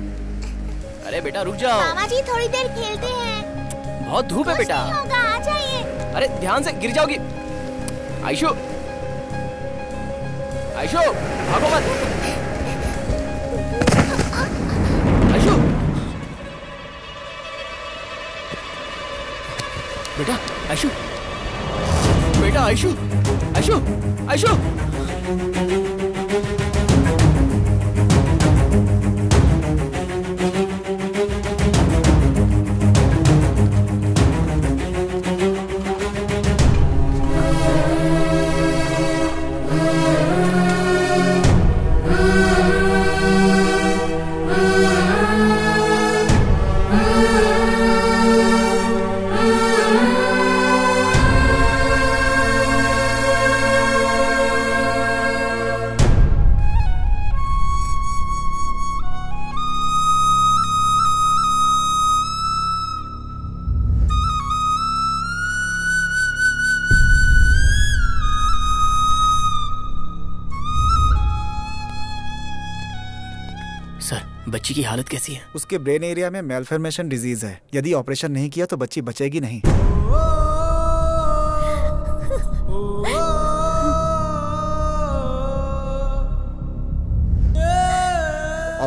अरे बेटा रुक जाओ। मामा जी थोड़ी देर खेलते हैं। बहुत धूप है बेटा। कुछ नहीं होगा, आ जाइए। अरे ध्यान से गिर जाओगी। आयशु, आयशु भागो मत। बेटा आयशु, बेटा आयशु, आयशु, आयशु। बच्ची की हालत कैसी है? उसके ब्रेन एरिया में malformation डिजीज है। यदि ऑपरेशन नहीं किया तो बच्ची बचेगी नहीं।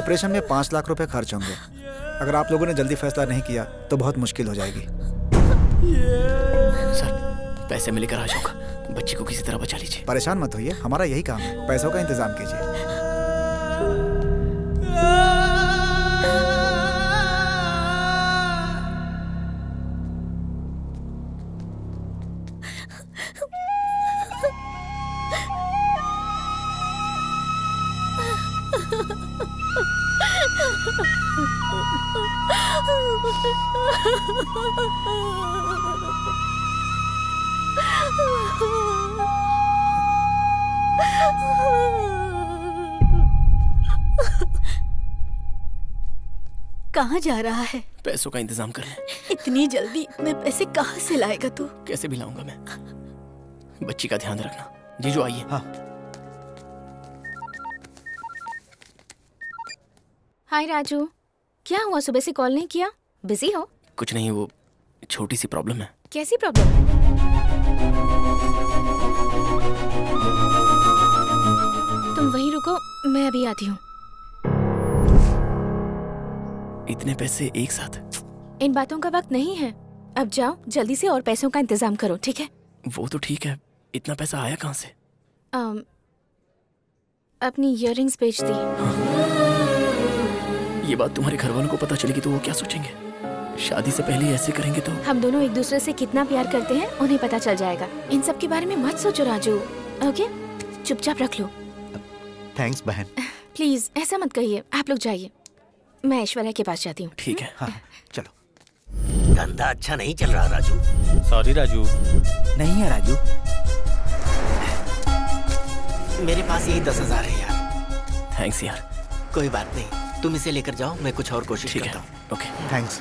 ऑपरेशन में 5 लाख रुपए खर्च होंगे। अगर आप लोगों ने जल्दी फैसला नहीं किया तो बहुत मुश्किल हो जाएगी। सर पैसे में लेकर आ जाऊंगा, बच्ची को किसी तरह बचा लीजिए। परेशान मत होइए, हमारा यही काम है। पैसों का इंतजाम कीजिए। कहाँ जा रहा है? पैसों का इंतजाम कर ले। इतनी जल्दी मैं पैसे कहाँ से लाएगा तू? कैसे भी लाऊंगा मैं। बच्ची का ध्यान रखना। जीजू आइए। हाँ। हाय राजू, क्या हुआ सुबह से कॉल नहीं किया? बिजी हो? कुछ नहीं, वो छोटी सी प्रॉब्लम है। कैसी प्रॉब्लम है? तुम वहीं रुको, मैं अभी आती हूँ। इतने पैसे एक साथ? इन बातों का वक्त नहीं है, अब जाओ जल्दी से और पैसों का इंतजाम करो, ठीक है? वो तो ठीक है, इतना पैसा आया कहाँ से? अपनी इयररिंग्स बेच दी। हाँ। ये बात तुम्हारे घर वालों को पता चलेगी तो वो क्या सोचेंगे? शादी से पहले ऐसे करेंगे तो? हम दोनों एक दूसरे से कितना प्यार करते हैं उन्हें पता चल जाएगा। इन सब के बारे में मत सोचो राजू, ओके? चुपचाप रख लो। थैंक्स बहन। प्लीज ऐसा मत कहिए। आप लोग जाइए, मैं ऐश्वर्या के पास जाती हूँ। ठीक है। हाँ, चलो। धंधा अच्छा नहीं चल रहा राजू। सॉरी राजू। नहीं है राजू, मेरे पास यही 10,000 है यार। थैंक्स यार। कोई बात नहीं, तुम इसे लेकर जाओ, मैं कुछ और कोशिश करता हूँ। Okay thanks.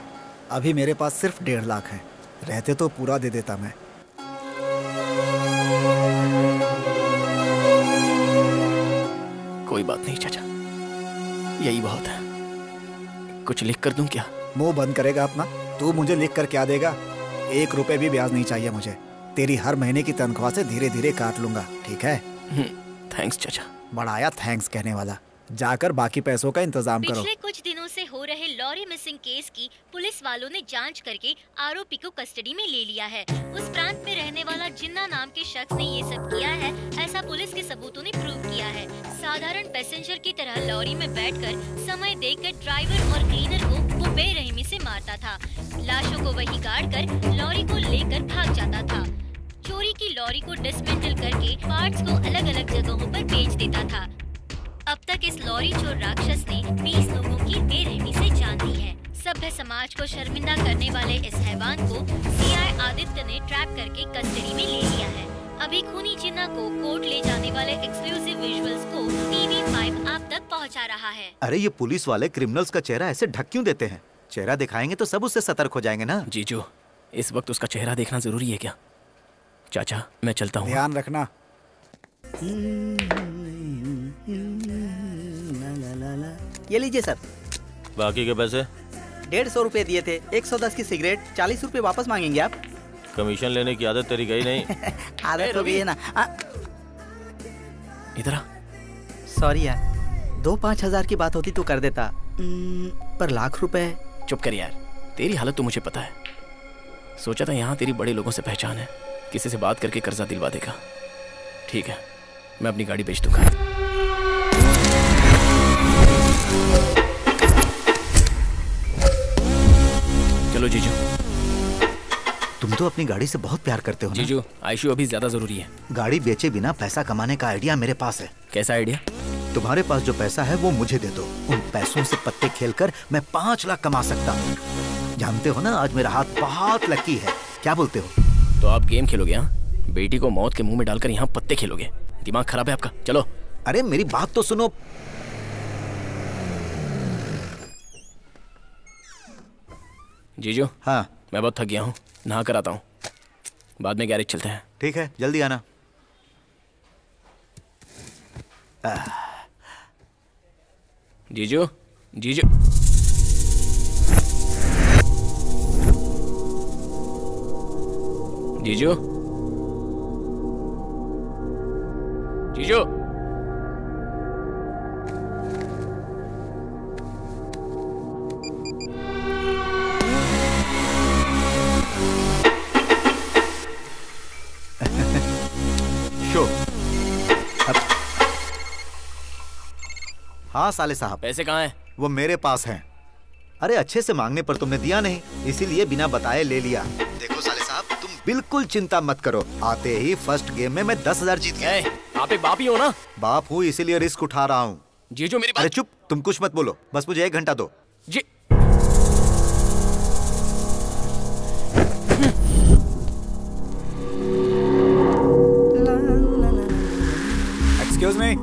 अभी मेरे पास सिर्फ 1.5 लाख है, रहते तो पूरा दे देता मैं। कोई बात नहीं चाचा, यही बहुत है। कुछ लिख कर दूं क्या? मुंह बंद करेगा अपना। तू मुझे लिख कर क्या देगा? 1 रुपए भी ब्याज नहीं चाहिए मुझे। तेरी हर महीने की तनख्वाह से धीरे धीरे काट लूंगा, ठीक है? थैंक्स चाचा। बढ़ाया थैंक्स कहने वाला। जाकर बाकी पैसों का इंतजाम करो। पिछले कुछ दिनों से हो रहे लॉरी मिसिंग केस की पुलिस वालों ने जांच करके आरोपी को कस्टडी में ले लिया है। उस प्रांत में रहने वाला जिन्ना नाम के शख्स ने ये सब किया है, ऐसा पुलिस के सबूतों ने प्रूव किया है। साधारण पैसेंजर की तरह लॉरी में बैठकर समय देखकर ड्राइवर और क्लीनर को वो बेरहमी से मारता था। लाशों को वही गाड़ कर लॉरी को लेकर भाग जाता था। चोरी की लॉरी को डिसमेंटल करके पार्ट्स को अलग अलग जगहों पर बेच देता था। अब तक इस लॉरी चोर राक्षस ने 20 लोगों की बेरहमी से जान दी है। सभ्य समाज को शर्मिंदा करने वाले इस हैवान को सीआई आदित्य ने ट्रैप करके कस्टडी में ले लिया है। अभी खूनी जिन्ना को कोर्ट ले जाने वाले एक्सक्लूसिव विजुअल्स को TV5 आप तक पहुंचा रहा है। अरे ये पुलिस वाले क्रिमिनल्स का चेहरा ऐसे ढक क्यों देते हैं? चेहरा दिखाएंगे तो सब उससे सतर्क हो जाएंगे ना। जीजू, इस वक्त उसका चेहरा देखना जरूरी है क्या? चाचा मैं चलता हूँ, ध्यान रखना। ये लीजिए सर। बाकी के पैसे 150 रुपए दिए थे। 110 की सिगरेट, 40 रुपए वापस मांगेंगे आप? कमीशन लेने की आदत तेरी गई नहीं। आदत तो भी है ना। इधर आ। सॉरी यार, 2-5 हजार की बात होती तो कर देता, पर लाख रुपए। चुप कर यार, तेरी हालत तो मुझे पता है। सोचा था यहाँ तेरी बड़े लोगों से पहचान है, किसी से बात करके कर्जा दिलवा देगा। ठीक है, मैं अपनी गाड़ी बेच दूंगा। चलो जीजू, तुम तो अपनी गाड़ी से बहुत प्यार करते हो ना? जीजू, आईशू अभी ज्यादा जरूरी है। गाड़ी बेचे बिना पैसा कमाने का आइडिया मेरे पास है। कैसा आइडिया? तुम्हारे पास जो पैसा है वो मुझे दे दो। उन पैसों से पत्ते खेलकर मैं 5 लाख कमा सकता हूँ। जानते हो ना, आज मेरा हाथ बहुत लकी है। क्या बोलते हो? तो आप गेम खेलोगे? हाँ, बेटी को मौत के मुँह में डालकर यहाँ पत्ते खेलोगे? दिमाग खराब है आपका। चलो। अरे मेरी बात तो सुनो। जीजू, हाँ मैं बहुत थक गया हूँ, नहा कर आता हूँ। बाद में गैरेज चलते हैं। ठीक है, जल्दी आना। जीजू, जीजू जीजू जीजू, हाँ साले साहब, पैसे कहाँ हैं? वो मेरे पास हैं। अरे अच्छे से मांगने पर तुमने दिया नहीं, इसीलिए बिना बताए ले लिया। देखो साले साहब, तुम बिल्कुल चिंता मत करो। आते ही फर्स्ट गेम में मैं 10 हजार जीत गया। आप एक बाप ही हो ना? बाप हूँ, इसीलिए रिस्क उठा रहा हूँ। जीजू मेरी बात। अरे चुप, तुम कुछ मत बोलो। बस मुझे 1 घंटा दो। जी एक्सक्यूज मी।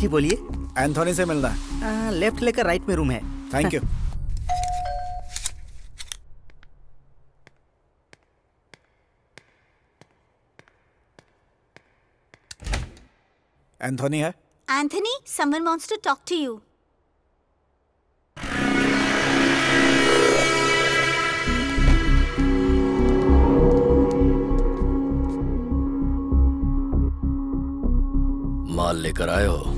जी बोलिए। एंथोनी से मिलना है। लेफ्ट लेकर राइट में रूम है। Thank you. एंथोनी है? Anthony, someone wants to talk to you. माल लेकर आए हो?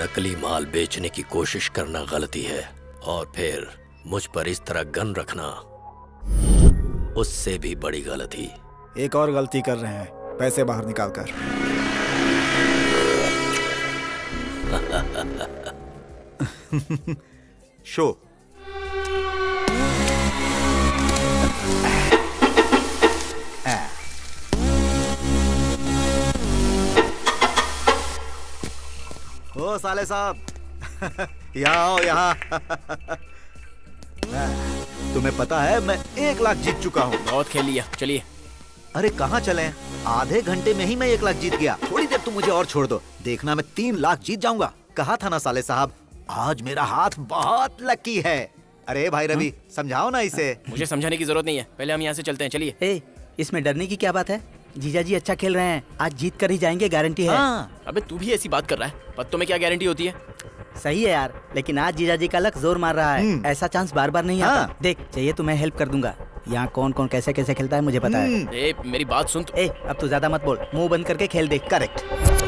नकली माल बेचने की कोशिश करना गलती है, और फिर मुझ पर इस तरह गन रखना उससे भी बड़ी गलती। एक और गलती कर रहे हैं, पैसे बाहर निकालकर। शो ओ साले साहब, यहाँ आओ यहाँ। तुम्हें पता है मैं 1 लाख जीत चुका हूँ। बहुत खेल लिया, चलिए। अरे कहाँ चलें? आधे घंटे में ही मैं 1 लाख जीत गया। थोड़ी देर तुम मुझे और छोड़ दो, देखना मैं 3 लाख जीत जाऊंगा। कहा था ना साले साहब, आज मेरा हाथ बहुत लकी है। अरे भाई रवि समझाओ ना इसे। मुझे समझाने की जरूरत नहीं है, पहले हम यहाँ से चलते हैं। चलिए। ए, इसमें डरने की क्या बात है? जीजा जी अच्छा खेल रहे हैं, आज जीत कर ही जाएंगे, गारंटी है। हाँ। अबे तू भी ऐसी बात कर रहा है, पत्तों में क्या गारंटी होती है? सही है यार, लेकिन आज जीजा जी का लक जोर मार रहा है, ऐसा चांस बार बार नहीं आता। देख चाहिए तो मैं हेल्प कर दूंगा, यहाँ कौन कौन कैसे कैसे खेलता है मुझे पता है। ए, मेरी बात सुन। ए, अब तू ज्यादा मत बोल, मुंह बंद करके खेल देख। करेक्ट।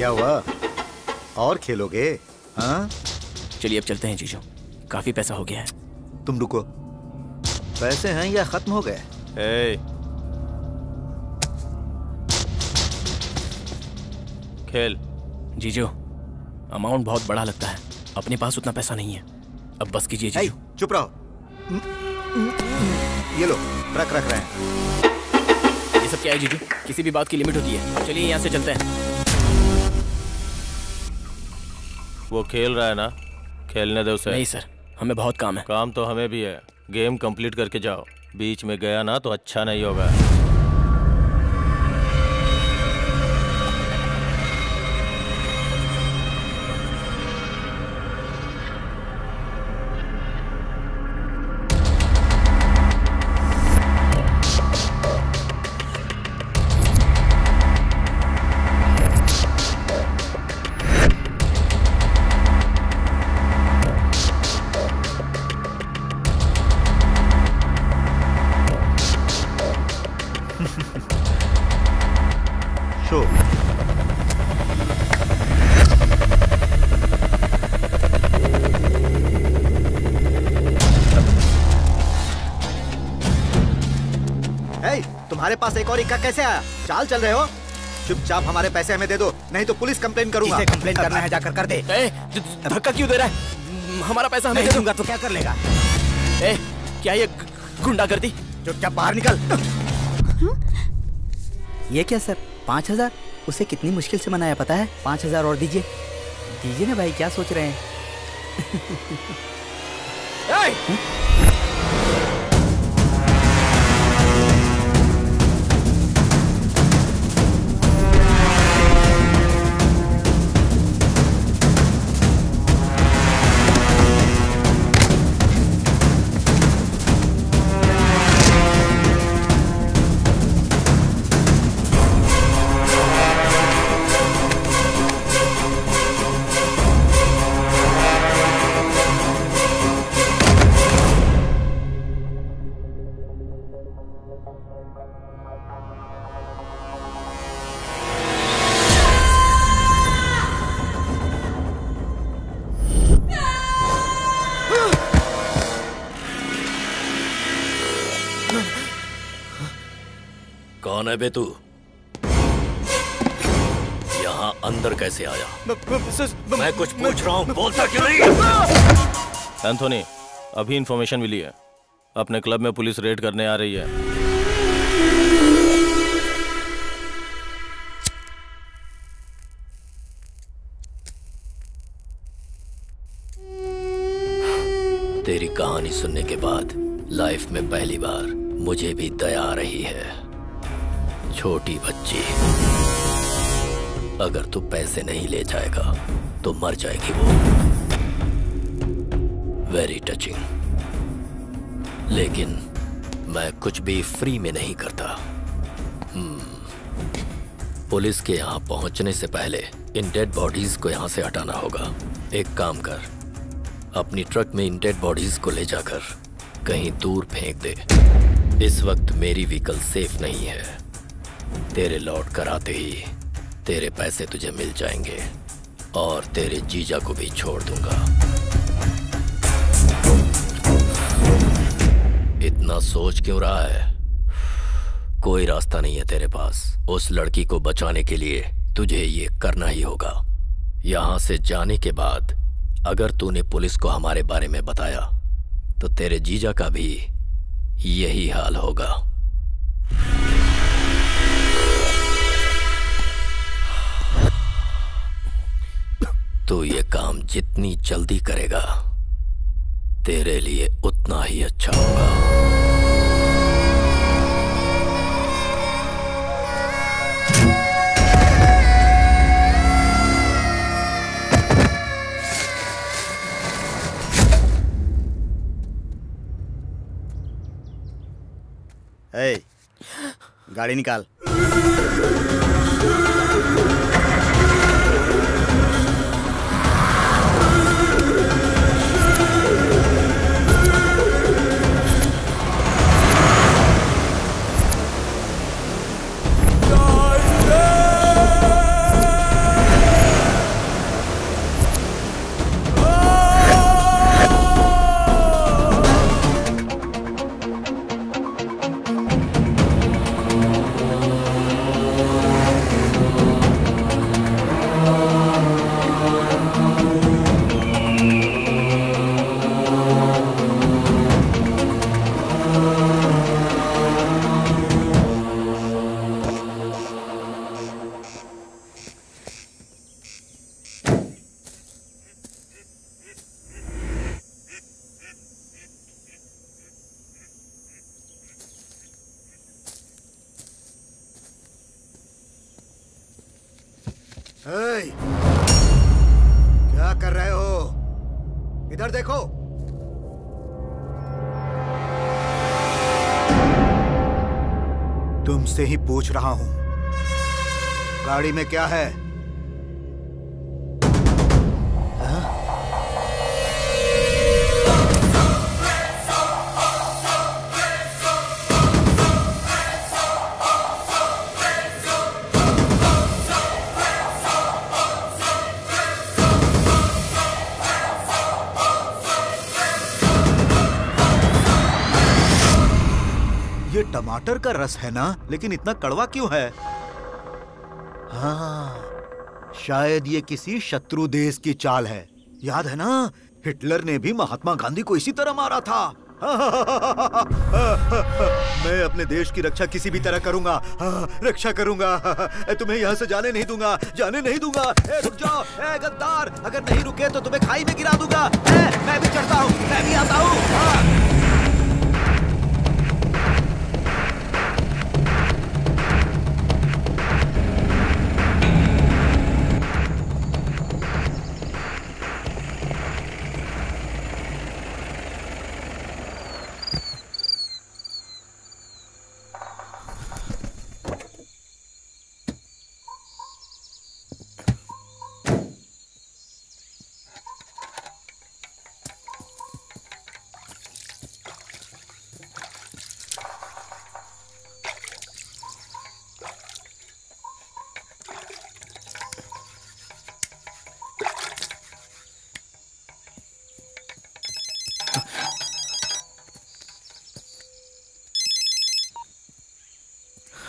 क्या हुआ, और खेलोगे? हाँ चलिए अब चलते हैं जीजू, काफी पैसा हो गया है। तुम रुको, पैसे हैं या खत्म हो गए? खेल। जीजू अमाउंट बहुत बड़ा लगता है, अपने पास उतना पैसा नहीं है, अब बस कीजिए जीजू। चुप रहो। ये लो ट्रक रख रहे हैं। सब क्या है जीजू, किसी भी बात की लिमिट होती है। चलिए यहाँ से चलते हैं। वो खेल रहा है ना, खेलने दो उसे। नहीं सर, हमें बहुत काम है। काम तो हमें भी है, गेम कंप्लीट करके जाओ, बीच में गया ना तो अच्छा नहीं होगा। पास एक और इक्का कैसे आया? चाल चल रहे हो? चुपचाप हमारे पैसे हमें दे दो, नहीं तो पुलिस कंप्लेन करूंगा। इसे कंप्लेन करना है जाकर कर दे। धक्का क्यों दे रहा है? हमारा पैसा हमें दे दूंगा तो क्या कर लेगा? ए, क्या ये गुंडा कर दी? चुपचाप बाहर निकल। ये क्या सर, 5000? उसे कितनी मुश्किल से मनाया पता है। 5000 और दीजिए। दीजिए ना भाई, क्या सोच रहे हैं? बे तू यहाँ अंदर कैसे आया? मैं कुछ पूछ रहा हूँ, बोलता क्यों नहीं? एंथोनी, अभी इंफॉर्मेशन मिली है, अपने क्लब में पुलिस रेड करने आ रही है। तेरी कहानी सुनने के बाद लाइफ में पहली बार मुझे भी दया आ रही है। छोटी बच्ची, अगर तू पैसे नहीं ले जाएगा तो मर जाएगी वो। Very touching. लेकिन मैं कुछ भी फ्री में नहीं करता। पुलिस के यहाँ पहुँचने से पहले इन डेड बॉडीज को यहाँ से हटाना होगा। एक काम कर, अपनी ट्रक में इन डेड बॉडीज को ले जाकर कहीं दूर फेंक दे। इस वक्त मेरी व्हीकल सेफ नहीं है। तेरे लौट कर आते ही तेरे पैसे तुझे मिल जाएंगे और तेरे जीजा को भी छोड़ दूंगा। इतना सोच क्यों रहा है? कोई रास्ता नहीं है तेरे पास। उस लड़की को बचाने के लिए तुझे ये करना ही होगा। यहाँ से जाने के बाद अगर तूने पुलिस को हमारे बारे में बताया तो तेरे जीजा का भी यही हाल होगा। तू ये काम जितनी जल्दी करेगा तेरे लिए उतना ही अच्छा होगा। ए, गाड़ी निकाल। ही पूछ रहा हूं, गाड़ी में क्या है? टमाटर का रस है ना, लेकिन इतना कड़वा क्यों है? हाँ, शायद ये किसी शत्रु देश की चाल है। याद है ना, हिटलर ने भी महात्मा गांधी को इसी तरह मारा था। मैं अपने देश की रक्षा किसी भी तरह करूंगा, रक्षा करूंगा। तुम्हें यहाँ से जाने नहीं दूंगा, जाने नहीं दूंगा। ए, रुक जाओ, ए, गद्दार, अगर नहीं रुके तो तुम्हें खाई में गिरा दूंगा। ए, मैं भी चढ़ता हूँ, मैं भी आता हूँ।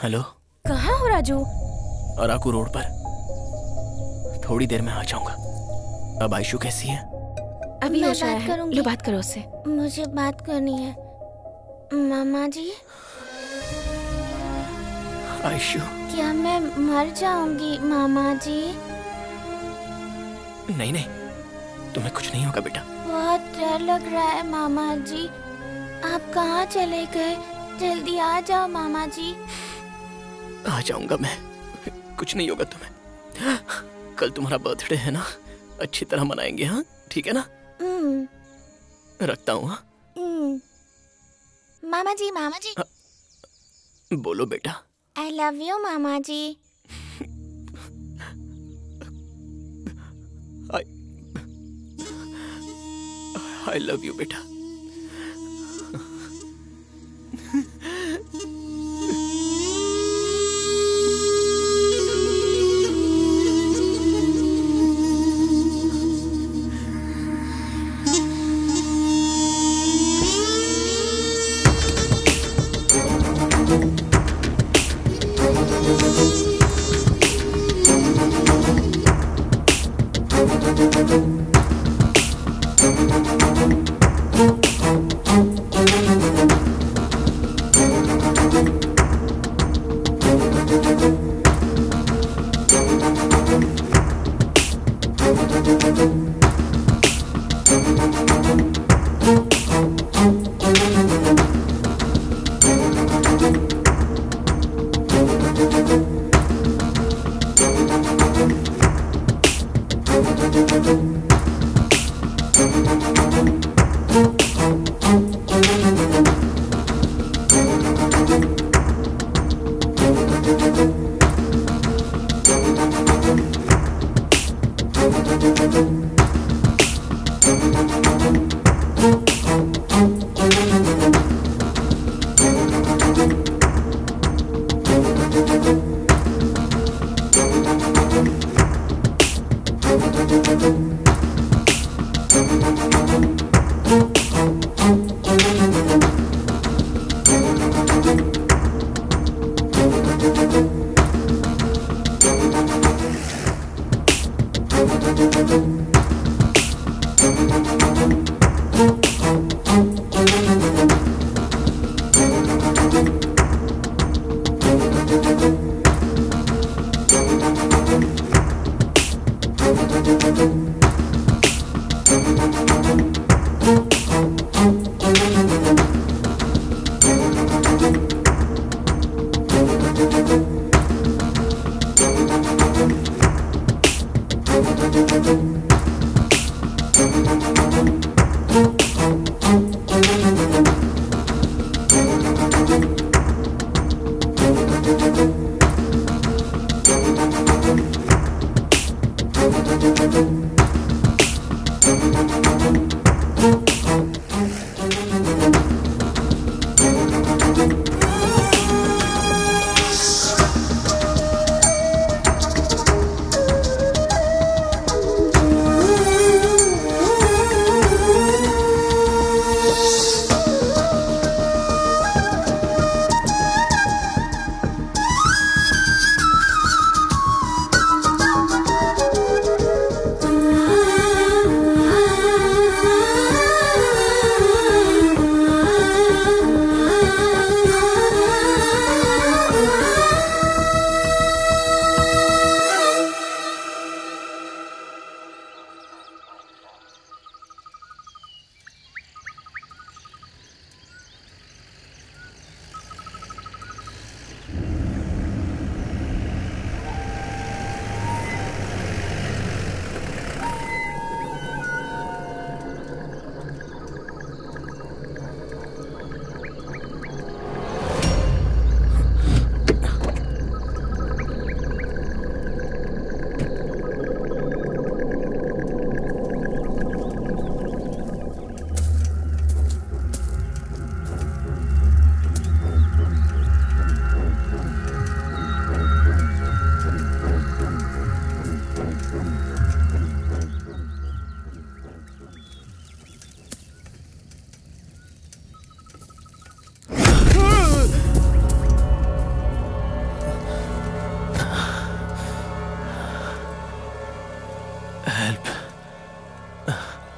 हेलो, कहाँ हो राजू? अराकू रोड पर। थोड़ी देर में आ जाऊंगा। अब आयशु कैसी है? अभी होश आया है। लो बात करो उससे। मुझे बात करनी है मामा जी। आयशु, क्या मैं मर जाऊंगी मामा जी? नहीं नहीं, तुम्हें कुछ नहीं होगा बेटा। बहुत डर लग रहा है मामा जी। आप कहाँ चले गए? जल्दी आ जाओ मामा जी। आ जाऊंगा मैं, कुछ नहीं होगा तुम्हें। कल तुम्हारा बर्थडे है ना, अच्छी तरह मनाएंगे। हाँ, ठीक है ना? रखता हूँ। हाँ मामा जी, मामा जी। बोलो बेटा। आई लव यू मामा जी। आई लव यू बेटा।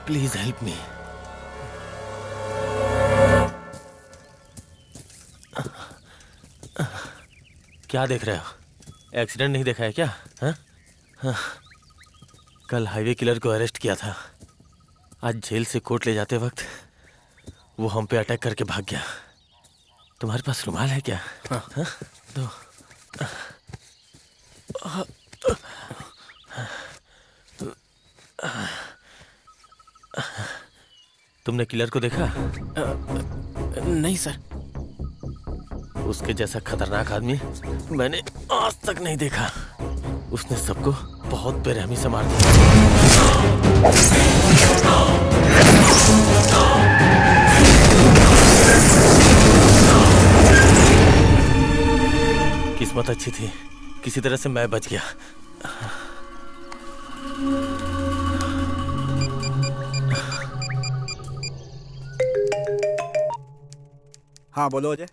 Please help me. क्या देख रहे हो? एक्सीडेंट नहीं देखा है क्या? हाँ? कल हाईवे किलर को अरेस्ट किया था। आज जेल से कोर्ट ले जाते वक्त वो हम पे अटैक करके भाग गया। तुम्हारे पास रुमाल है क्या? हाँ? दो। तुमने किलर को देखा? नहीं सर। उसके जैसा खतरनाक आदमी मैंने आज तक नहीं देखा। उसने सबको बहुत बेरहमी से मार दिया। किस्मत अच्छी थी, किसी तरह से मैं बच गया। हाँ बोलो अजय।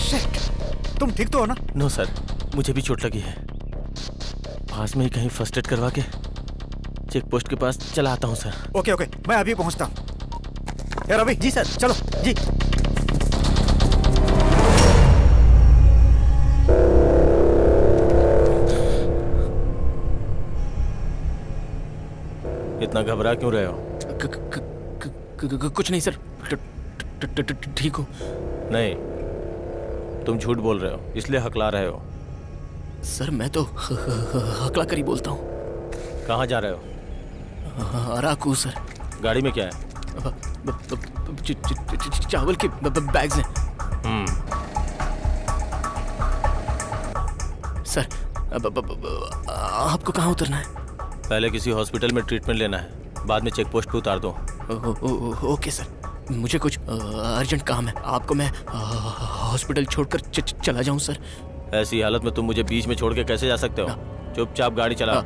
शिट, तुम ठीक तो हो ना? नो सर, मुझे भी चोट लगी है। पास में ही कहीं फर्स्ट एड करवा के चेक पोस्ट के पास चला आता हूँ सर। ओके ओके, मैं अभी पहुँचता हूँ। यार अभी। जी सर, चलो जी। इतना घबरा क्यों रहे हो? कुछ नहीं सर, ठीक हो। नहीं, तुम झूठ बोल रहे हो, इसलिए हकला रहे हो। सर मैं तो हकला कर ही बोलता हूँ। कहाँ जा रहे हो? अराकू सर। गाड़ी में क्या है? चावल के बैग्स हैं। सर आपको कहाँ उतरना है? पहले किसी हॉस्पिटल में ट्रीटमेंट लेना है, बाद में चेक पोस्ट पर उतार दो। ओके सर, मुझे कुछ अर्जेंट काम है। आपको मैं हॉस्पिटल छोड़कर चला जाऊँ सर? ऐसी हालत में तुम मुझे बीच में छोड़ के कैसे जा सकते हो? चुपचाप गाड़ी चला।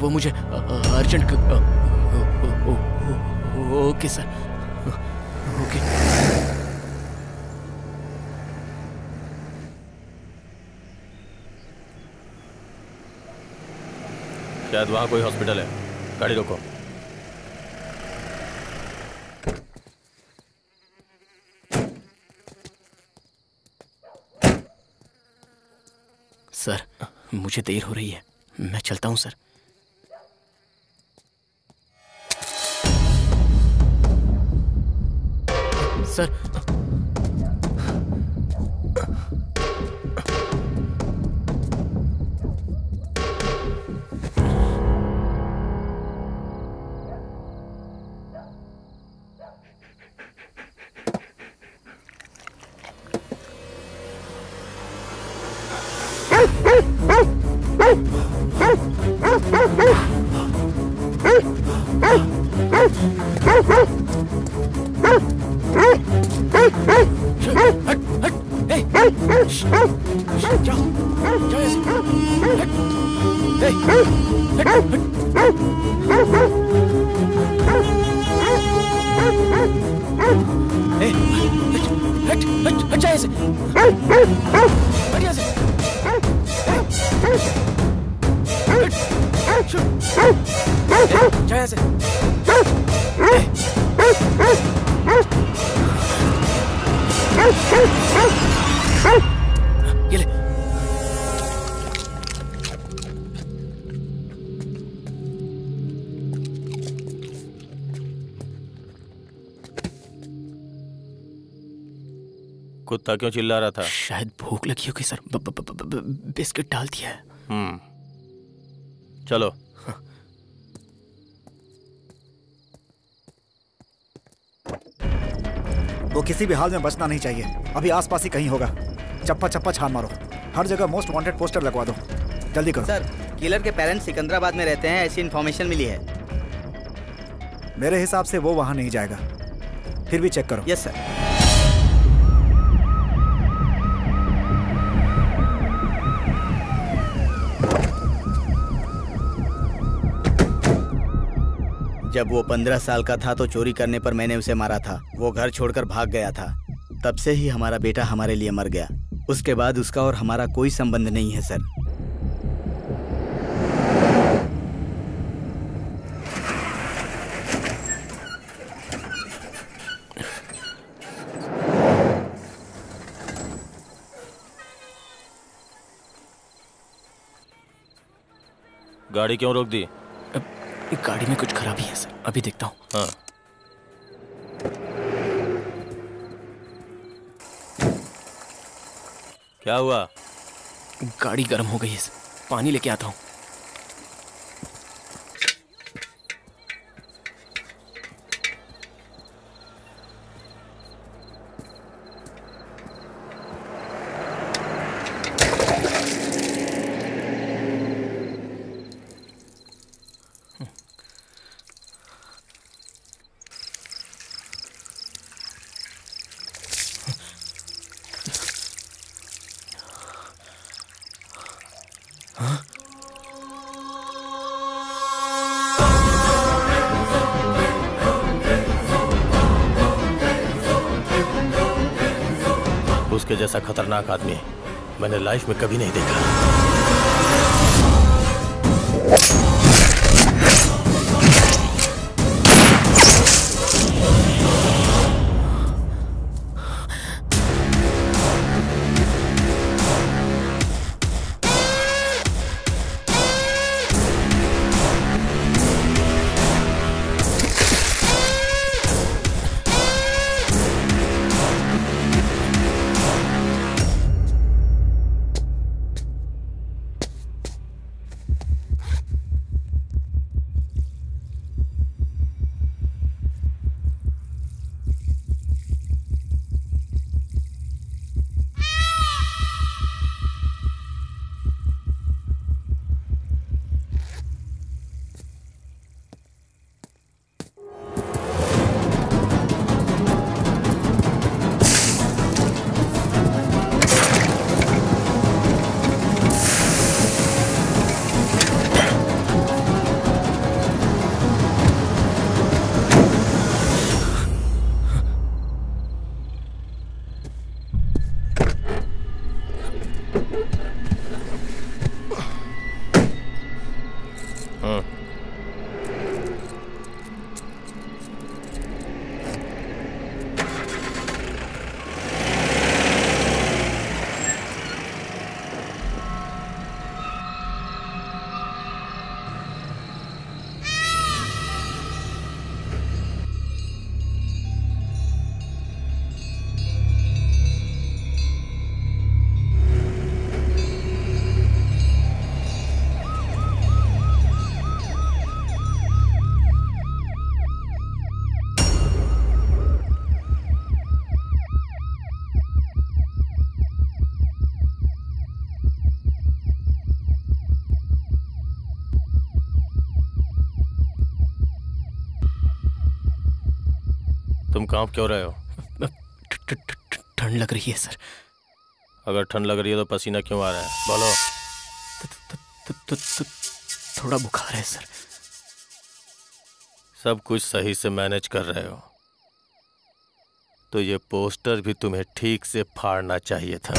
वो मुझे अर्जेंट। Okay sir, okay. शायद वहाँ कोई हॉस्पिटल है, गाड़ी रोको। सर मुझे देर हो रही है, मैं चलता हूँ सर। सर कुत्ता क्यों चिल्ला रहा था? शायद भूख लगी होगी सर, बिस्किट डाल दिया है। चलो। वो किसी भी हाल में बचना नहीं चाहिए, अभी आसपास ही कहीं होगा। चप्पा चप्पा छान मारो, हर जगह मोस्ट वांटेड पोस्टर लगवा दो, जल्दी करो। सर किलर के पेरेंट्स सिकंदराबाद में रहते हैं, ऐसी इन्फॉर्मेशन मिली है। मेरे हिसाब से वो वहाँ नहीं जाएगा, फिर भी चेक करो। Yes sir. जब वो 15 साल का था तो चोरी करने पर मैंने उसे मारा था। वो घर छोड़कर भाग गया था, तब से ही हमारा बेटा हमारे लिए मर गया। उसके बाद उसका और हमारा कोई संबंध नहीं है सर। गाड़ी क्यों रोक दी? गाड़ी में कुछ खराबी है सर, अभी देखता हूँ। हाँ। क्या हुआ? गाड़ी गर्म हो गई है सर, पानी लेके आता हूँ। उसके जैसा खतरनाक आदमी मैंने लाइफ में कभी नहीं देखा। तुम कांप क्यों रहे हो? ठंड लग रही है सर। अगर ठंड लग रही है तो पसीना क्यों आ रहा है? बोलो। थोड़ा बुखार है सर। सब कुछ सही से मैनेज कर रहे हो तो ये पोस्टर भी तुम्हें ठीक से फाड़ना चाहिए था।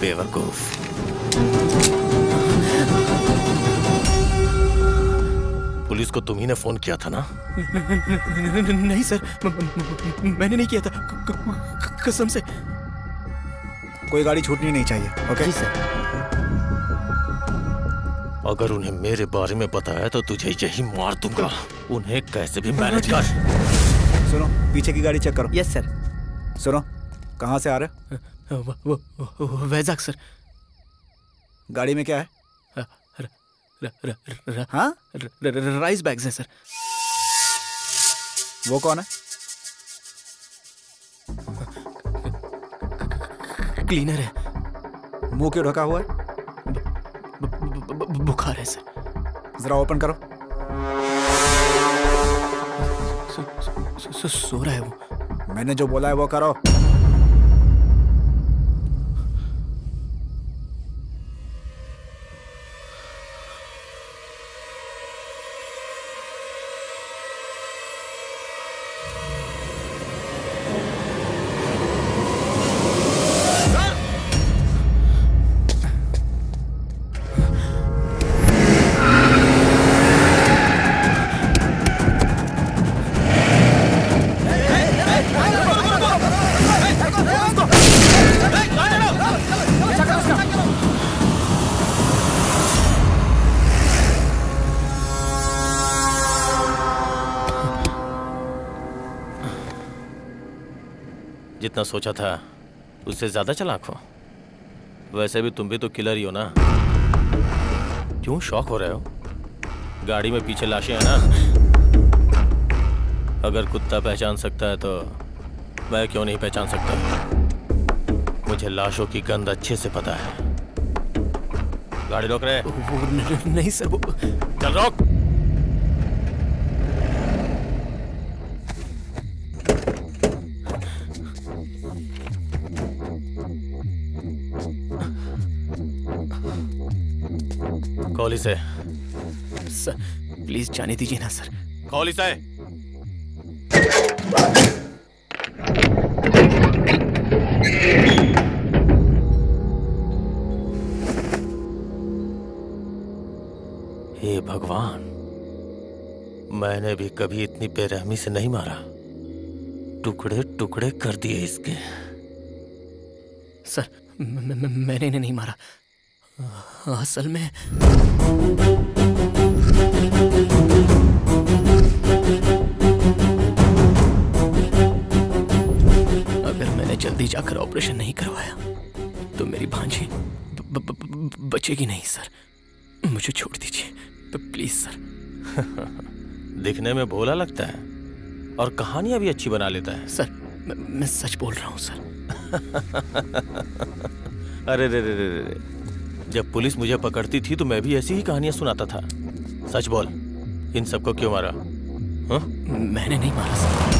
बेवकूफ। पुलिस को तुम ही ने फोन किया था ना? नहीं सर, मैंने नहीं किया था, कसम से। कोई गाड़ी छूटनी नहीं चाहिए, ओके? जी सर। अगर उन्हें मेरे बारे में बताया तो तुझे यही मार दूंगा। उन्हें कैसे भी मैनेज कर। सुनो, पीछे की गाड़ी चेक करो। Yes sir. सुनो, कहाँ से आ रहे? वैजाक सर। गाड़ी में क्या है? राइस बैग्स हैं सर। वो कौन है? क्लीनर है। मुंह क्यों ढका हुआ है? बुखार है सर। जरा ओपन करो। सो रहा है वो। मैंने जो बोला है वो करो। जितना सोचा था उससे ज्यादा चालाक हो। वैसे भी तुम भी तो किलर ही हो ना। क्यों शॉक हो रहे हो? गाड़ी में पीछे लाशें हैं ना। अगर कुत्ता पहचान सकता है तो मैं क्यों नहीं पहचान सकता? मुझे लाशों की गंध अच्छे से पता है। गाड़ी रोक रहे? नहीं सर वो। चल रोक। कॉली से। सर प्लीज जाने दीजिए ना सर। कॉली से। हे भगवान, मैंने भी कभी इतनी बेरहमी से नहीं मारा। टुकड़े टुकड़े कर दिए इसके। सर मैंने इन्हें नहीं मारा। असल में अगर मैंने जल्दी जाकर ऑपरेशन नहीं करवाया तो मेरी भांजी बचेगी नहीं सर। मुझे छोड़ दीजिए तो प्लीज सर। दिखने में भोला लगता है और कहानियां भी अच्छी बना लेता है सर। मैं सच बोल रहा हूँ सर। अरे रे रे रे, जब पुलिस मुझे पकड़ती थी तो मैं भी ऐसी ही कहानियां सुनाता था। सच बोल, इन सबको क्यों मारा? हा? मैंने नहीं मारा सर।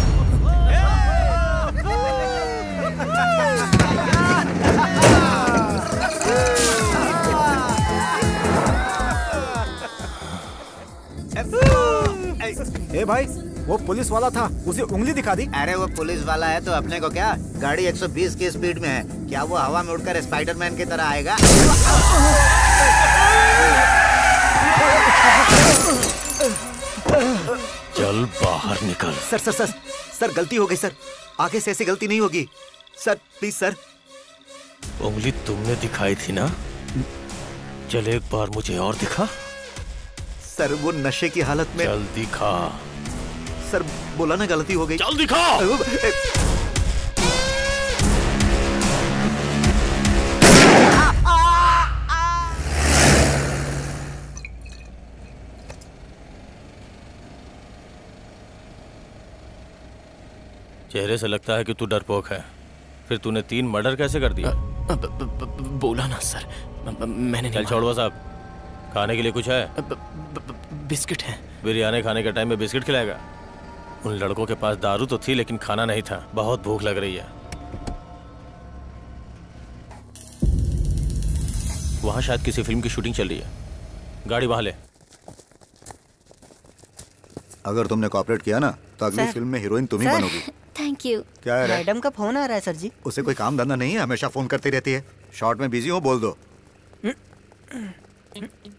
ए भाई, वो पुलिस वाला था, उसे उंगली दिखा दी। अरे वो पुलिस वाला है तो अपने को क्या? गाड़ी 120 की स्पीड में है, क्या वो हवा में उड़कर स्पाइडरमैन की तरह आएगा? चल बाहर निकल। सर सर सर सर गलती हो गई सर। आगे से ऐसी गलती नहीं होगी सर, प्लीज सर। उंगली तुमने दिखाई थी ना? चल एक बार मुझे और दिखा। सर वो नशे की हालत में। चल दिखा। सर बोला ना गलती हो गई। चल दिखा। चेहरे से लगता है कि तू डरपोक है। फिर तूने 3 मर्डर कैसे कर दिया? बोला ना सर मैंने नहीं। चल छोड़वा साहब, खाने के लिए कुछ है? बिस्किट है। बिरयानी खाने के टाइम में बिस्किट खिलाएगा? उन लड़कों के पास दारू तो थी लेकिन खाना नहीं था। बहुत भूख लग रही है। वहां शायद किसी फिल्म की शूटिंग चल रही है। गाड़ी वहां ले। अगर तुमने कोऑपरेट किया ना तो अगली फिल्म में हीरोइन तुम ही बनोगी। Thank you. क्या है? मैडम का फोन आ रहा है सर जी। उसे कोई काम धंधा नहीं है, हमेशा फोन करती रहती है। शॉर्ट में बिजी हो बोल दो।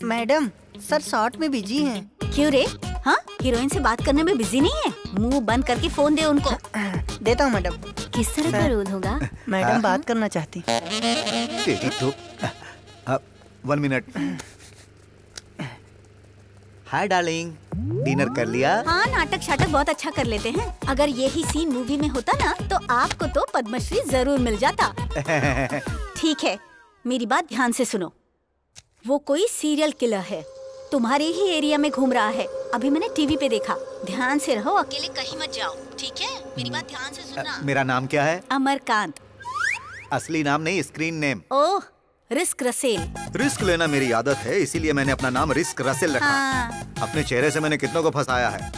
मैडम सर शॉर्ट में बिजी हैं। क्यों रे? हाँ हीरोइन से बात करने में बिजी नहीं है? मुंह बंद करके फोन दे उनको। देता हूँ मैडम। किस तरह का रोल होगा? मैडम बात करना चाहती। One minute. Hi darling, dinner कर लिया? हाँ नाटक शाटक बहुत अच्छा कर लेते हैं। अगर यही सीन मूवी में होता ना तो आपको तो पद्मश्री जरूर मिल जाता। ठीक है मेरी बात ध्यान से सुनो। वो कोई सीरियल किलर है, तुम्हारे ही एरिया में घूम रहा है। अभी मैंने टीवी पे देखा। ध्यान से रहो, अकेले कहीं मत जाओ। ठीक है मेरी बात ध्यान से सुनना। मेरा नाम क्या है? अमरकांत। असली नाम नहीं, screen name. Oh risk Russell. Risk लेना मेरी आदत है, इसीलिए मैंने अपना नाम रिस्क रसेल रखा। हाँ। अपने चेहरे से मैंने कितनों को फंसाया है।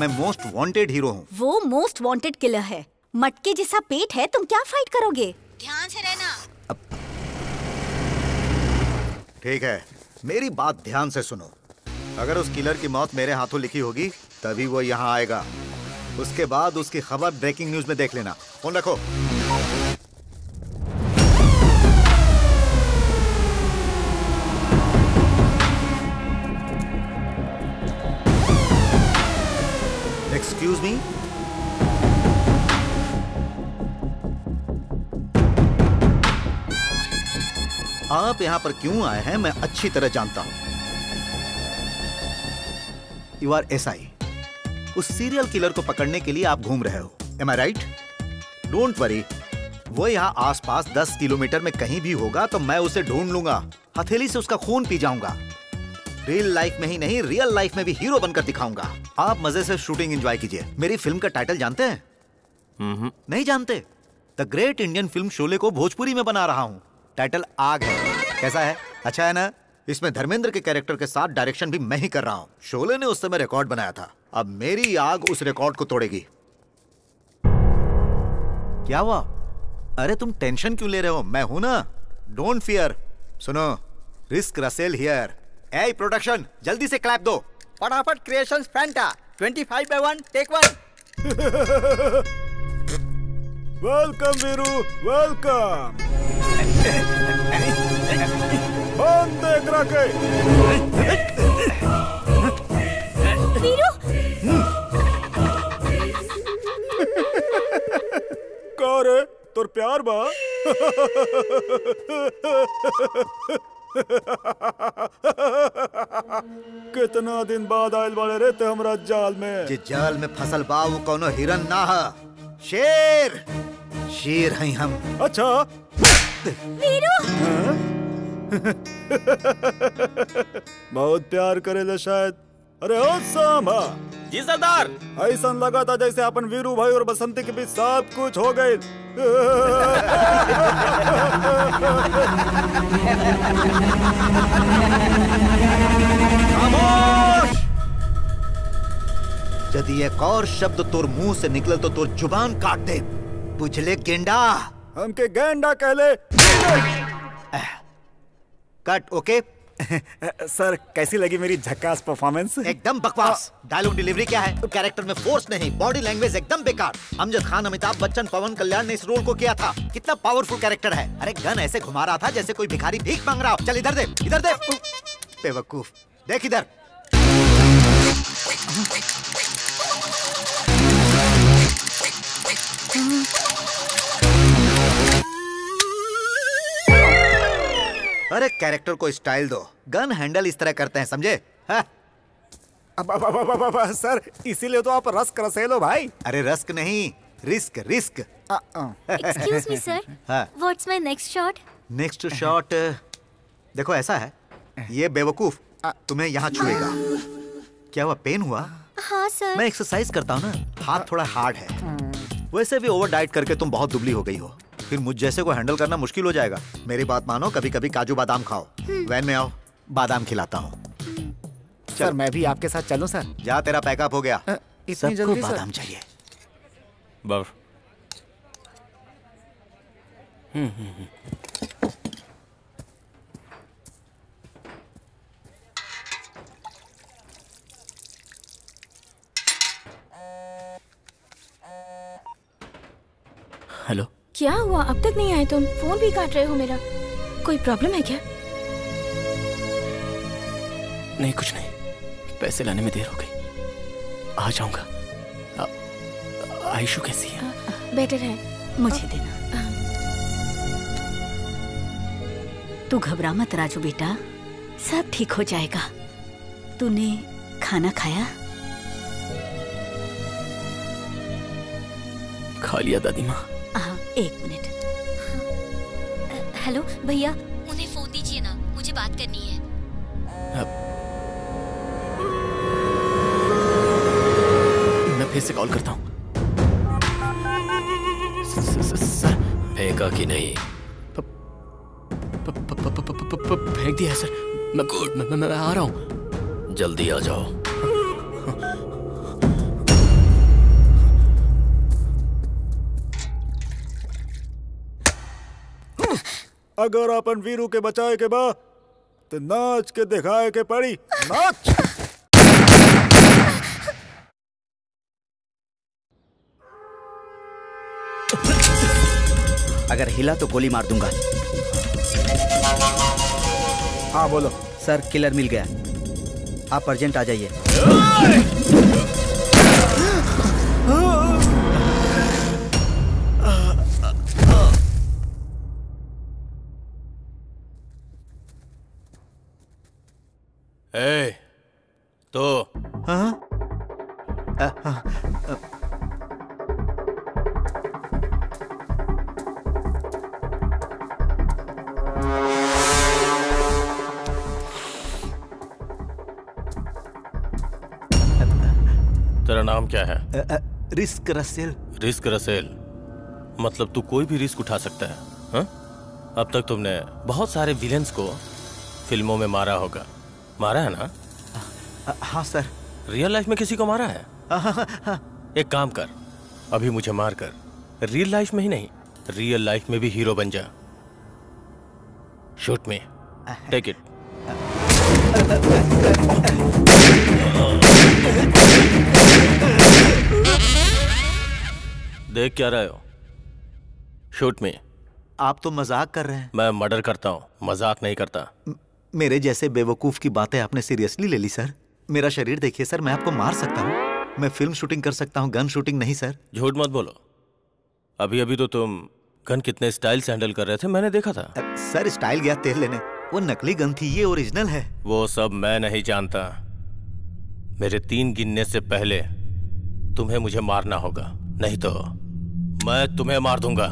मैं मोस्ट वांटेड हीरो हूँ। वो मोस्ट वांटेड किलर है। मटके जैसा पेट है, तुम क्या फाइट करोगे? ध्यान से रहना। ठीक है मेरी बात ध्यान से सुनो। अगर उस किलर की मौत मेरे हाथों लिखी होगी तभी वो यहाँ आएगा। उसके बाद उसकी खबर ब्रेकिंग न्यूज में देख लेना। फोन रखो। Excuse me? आप यहाँ पर क्यों आए हैं मैं अच्छी तरह जानता हूं। You are SI. उस सीरियल किलर को पकड़ने के लिए आप घूम रहे हो। Am I right? Don't worry. वो यहाँ आसपास 10 किलोमीटर में कहीं भी होगा तो मैं उसे ढूंढ लूंगा। हथेली से उसका खून पी जाऊंगा। रियल लाइफ में ही नहीं, रियल लाइफ में भी हीरो बनकर दिखाऊंगा। आप मजे से शूटिंग एंजॉय कीजिए। मेरी फिल्म का टाइटल जानते हैं? नहीं जानते? The great Indian film Sholay को भोजपुरी में बना रहा हूँ। टाइटल आग है। कैसा है? अच्छा है ना? इसमें धर्मेंद्र के कैरेक्टर के साथ डायरेक्शन भी मैं ही कर रहा हूँ। शोले ने उस समय रिकॉर्ड बनाया था, अब मेरी आग उस रिकॉर्ड को तोड़ेगी। क्या हुआ? अरे तुम टेंशन क्यों ले रहे हो? मैं हूं ना, डोंट फियर। सुनो, risk Russell here. A production जल्दी से क्लैप दो। फटाफट creations Fanta 25/1 take 1। Welcome Veeru, welcome. बंद देख रखे। वीरू का रे तोर प्यार बा। कितना दिन बाद आयल वाले रहते हमरा जाल में। जे जाल में फसल बाव कोनो हिरन ना है, शेर शेर हैं हम। अच्छा वीरू। बहुत प्यार करेले शायद। अरे ओ सांभा जी सरदार। ऐसा लगा था जैसे अपन वीरू भाई और बसंती के बीच सब कुछ हो गए। यदि एक और शब्द तोर मुंह से निकले तो तोर जुबान काट दे। बुझले गेंडा। हमके गेंडा कहले। कट। ओके सर कैसी लगी मेरी झकास परफॉर्मेंस? एकदम बकवास। डायलॉग डिलीवरी क्या है? कैरेक्टर में फोर्स नहीं, बॉडी लैंग्वेज एकदम बेकार। अमजद खान, अमिताभ बच्चन, पवन कल्याण ने इस रोल को किया था। कितना पावरफुल कैरेक्टर है। अरे गन ऐसे घुमा रहा था जैसे कोई भिखारी भीख मांग रहा हो। चल इधर दे, इधर दे। बेवकूफ देख इधर। अरे कैरेक्टर को स्टाइल दो। गन हैंडल इस तरह करते हैं समझे? अब सर इसीलिए तो आप रस्क रसेल हो भाई। अरे रस्क नहीं, risk risk. Excuse me sir, what's my next shot? Next shot देखो ऐसा है, ये बेवकूफ तुम्हें यहाँ छुएगा। क्या हुआ, पेन हुआ? हाँ सर मैं एक्सरसाइज करता हूँ ना, हाथ थोड़ा हार्ड है। वैसे भी ओवर डाइट करके तुम बहुत दुबली हो गई हो, फिर मुझ जैसे को हैंडल करना मुश्किल हो जाएगा। मेरी बात मानो, कभी कभी काजू बादाम खाओ। वैन में आओ, बादाम खिलाता हूँ। सर मैं भी आपके साथ चलूं सर? जा, तेरा पैकअप हो गया। इतनी जल्दी बादाम चाहिए? हेलो, क्या हुआ अब तक नहीं आए तुम? फोन भी काट रहे हो मेरा, कोई प्रॉब्लम है क्या? नहीं कुछ नहीं, पैसे लाने में देर हो गई, आ जाऊंगा। आयशु कैसी है? बेटर है, मुझे देना। तू घबरा मत राजू बेटा, सब ठीक हो जाएगा। तूने खाना खाया? खा लिया दादी माँ। एक मिनट। हेलो भैया, उन्हें फोन दीजिए ना, मुझे बात करनी है। मैं फिर से कॉल करता हूँ। फेंका कि नहीं? फेंक दिया है सर। मैं आ रहा हूँ, जल्दी आ जाओ। अगर अपन वीरू के बचाए के बाद तो नाच के दिखाए के पड़ी नाच। अगर हिला तो गोली मार दूंगा। हाँ बोलो सर, किलर मिल गया, आप अर्जेंट आ जाइए। ए, तो हाँ? तेरा नाम क्या है? Risk Russell. रिस्क रसेल मतलब तू कोई भी रिस्क उठा सकता है हा? अब तक तुमने बहुत सारे विलेंस को फिल्मों में मारा होगा, मारा है ना? हाँ सर। रियल लाइफ में किसी को मारा है? हाँ। एक काम कर, अभी मुझे मार कर रियल लाइफ में ही नहीं, रियल लाइफ में भी हीरो बन जा। Shoot me, take it. देख क्या रहे हो? Shoot me. आप तो मजाक कर रहे हैं। मैं मर्डर करता हूँ, मजाक नहीं करता। मेरे जैसे बेवकूफ की बातें आपने सीरियसली ले ली सर। मेरा शरीर देखिए सर, मैं आपको मार सकता हूँ, मैं फिल्म शूटिंग कर सकता हूँ, गन शूटिंग नहीं सर। झूठ मत बोलो, अभी अभी तो तुम गन कितने स्टाइल से हैंडल कर रहे थे, मैंने देखा था। सर स्टाइल गया तेल लेने, वो नकली गन थी, ये ओरिजिनल है। वो सब मैं नहीं जानता, मेरे 3 गिनने से पहले तुम्हें मुझे मारना होगा, नहीं तो मैं तुम्हें मार दूंगा।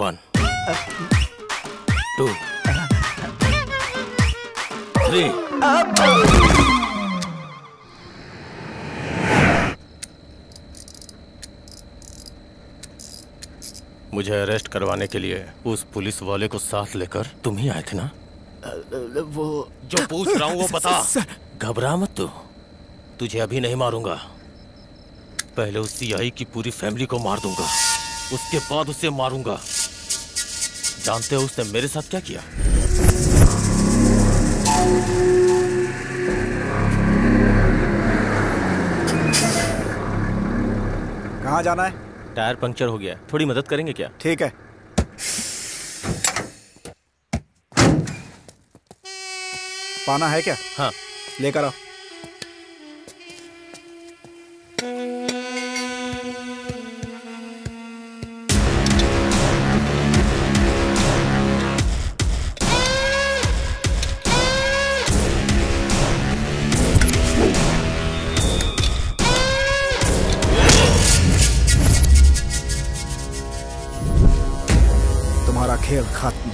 One, 2, 3. मुझे अरेस्ट करवाने के लिए उस पुलिस वाले को साथ लेकर तुम ही आए थे ना? वो जो पूछ रहा हूँ वो बता। घबरा मत तू, तुझे अभी नहीं मारूंगा, पहले उस सीआई की पूरी फैमिली को मार दूंगा, उसके बाद उसे मारूंगा। जानते हो उसने मेरे साथ क्या किया? कहाँ जाना है? टायर पंक्चर हो गया, थोड़ी मदद करेंगे क्या? ठीक है। पाना है क्या? हाँ लेकर आओ। खेल खत्म।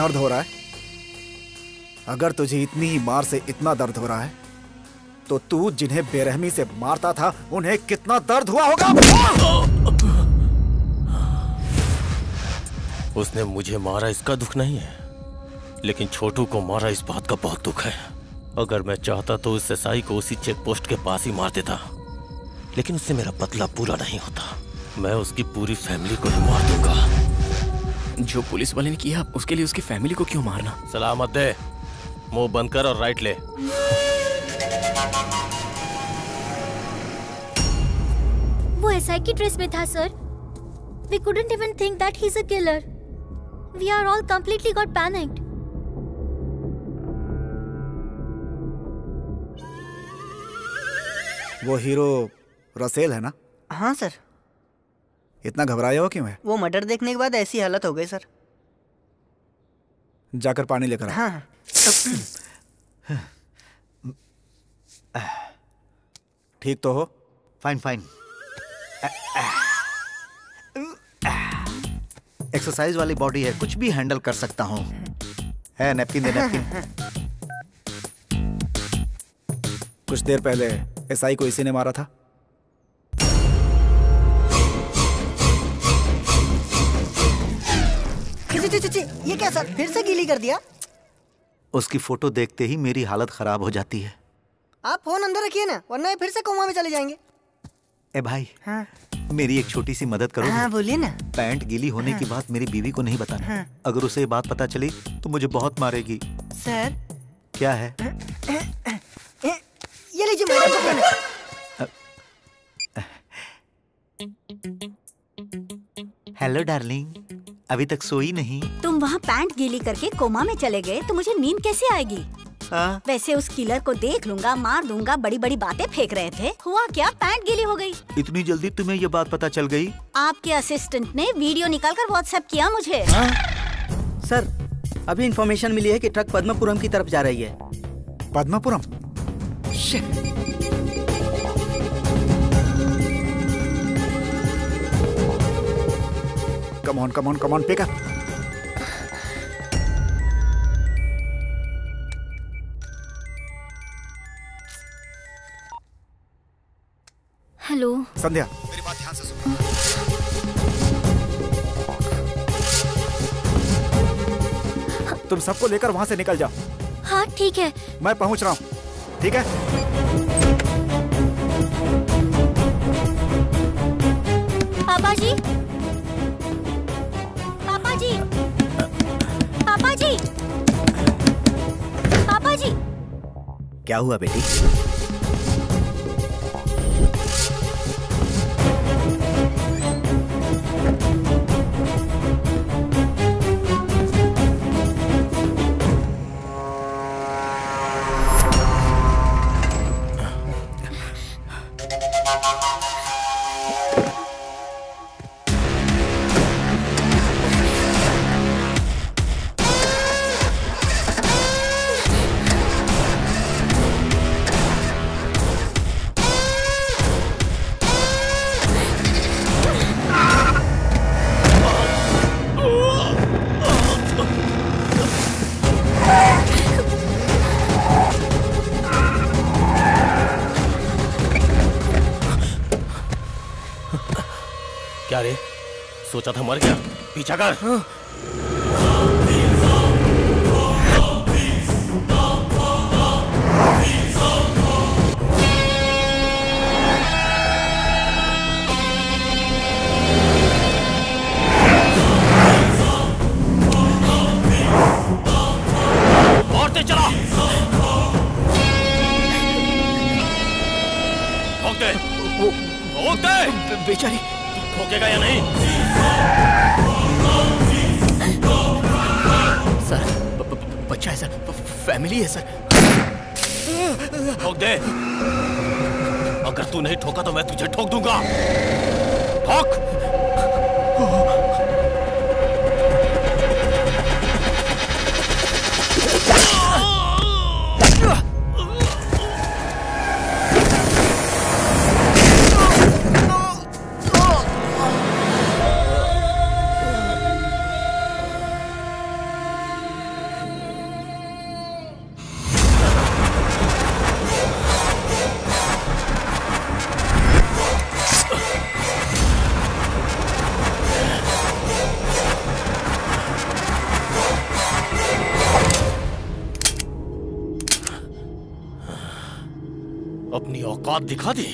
दर्द हो रहा है, अगर तुझे इतनी ही मार से इतना दर्द हो रहा है तो तू जिन्हें बेरहमी से मारता था उन्हें कितना दर्द हुआ होगा। उसने मुझे मारा इसका दुख नहीं है, लेकिन छोटू को मारा इस बात का बहुत दुख है। अगर मैं चाहता तो उस एसआई को उसी चेक पोस्ट के पास ही मार देता, लेकिन उससे मेरा बदला पूरा नहीं होता। मैं उसकी पूरी फैमिली को ही मार दूंगा। जो पुलिस वाले ने किया उसके लिए उसकी फैमिली को क्यों मारना। सलामत है, मुंह बंद कर और राइट ले। वो एसआई की ड्रेस में था sir. We couldn't even think that he's a killer. We are all completely got panicked. वो हीरो रसेल है ना? हाँ सर। इतना घबराए हो क्यों है? वो मर्डर देखने के बाद ऐसी हालत हो गई सर। जाकर पानी लेकर आओ। हाँ। ठीक तो हो? Fine fine. एक्सरसाइज वाली बॉडी है, कुछ भी हैंडल कर सकता हूँ। है नैपकिन दे नैपकिन। कुछ देर पहले एसआई को इसी ने मारा था। ची, ये क्या सर, फिर से गीली कर दिया। उसकी फोटो देखते ही मेरी हालत खराब हो जाती है। आप फोन अंदर रखिए ना, वरना ये फिर से कोमा में चले जाएंगे। ए भाई, हाँ। मेरी एक छोटी सी मदद करो। हाँ, बोलिए ना। पैंट गीली होने की बात मेरी बीवी को नहीं बताना। हाँ। अगर उसे ये बात पता चली तो मुझे बहुत मारेगी। सर क्या है? ये लीजिए मैडम। हेलो डार्लिंग, अभी तक सोई नहीं? तुम वहाँ पैंट गीली करके कोमा में चले गए तो मुझे नींद कैसे आएगी? हाँ? वैसे उस किलर को देख लूंगा, मार दूंगा, बड़ी बड़ी बातें फेंक रहे थे। हुआ क्या, पैंट गीली हो गई। इतनी जल्दी तुम्हें ये बात पता चल गई? आपके असिस्टेंट ने वीडियो निकालकर व्हाट्सएप किया मुझे। हाँ? सर अभी इंफॉर्मेशन मिली है कि ट्रक पद्मपुरम की तरफ जा रही है। Padmapuram? Come on come on come on, pick up. Hello Sandhya, मेरी बात ध्यान से सुनो। तुम सबको लेकर वहां से निकल जाओ। हाँ ठीक है, मैं पहुंच रहा हूँ। ठीक है। पापा जी, पापा जी, पापा जी, पापा जी। क्या हुआ बेटी? सोचा था मर गया। पीछा कर। हाँ। मारते चला। Okay okay. बेचारी ठोकेगा या नहीं? सर बच्चा है सर, फैमिली है सर। ठोक दे। अगर तू नहीं ठोका तो मैं तुझे ठोक दूंगा। ठोक। अपनी औकात दिखा दे।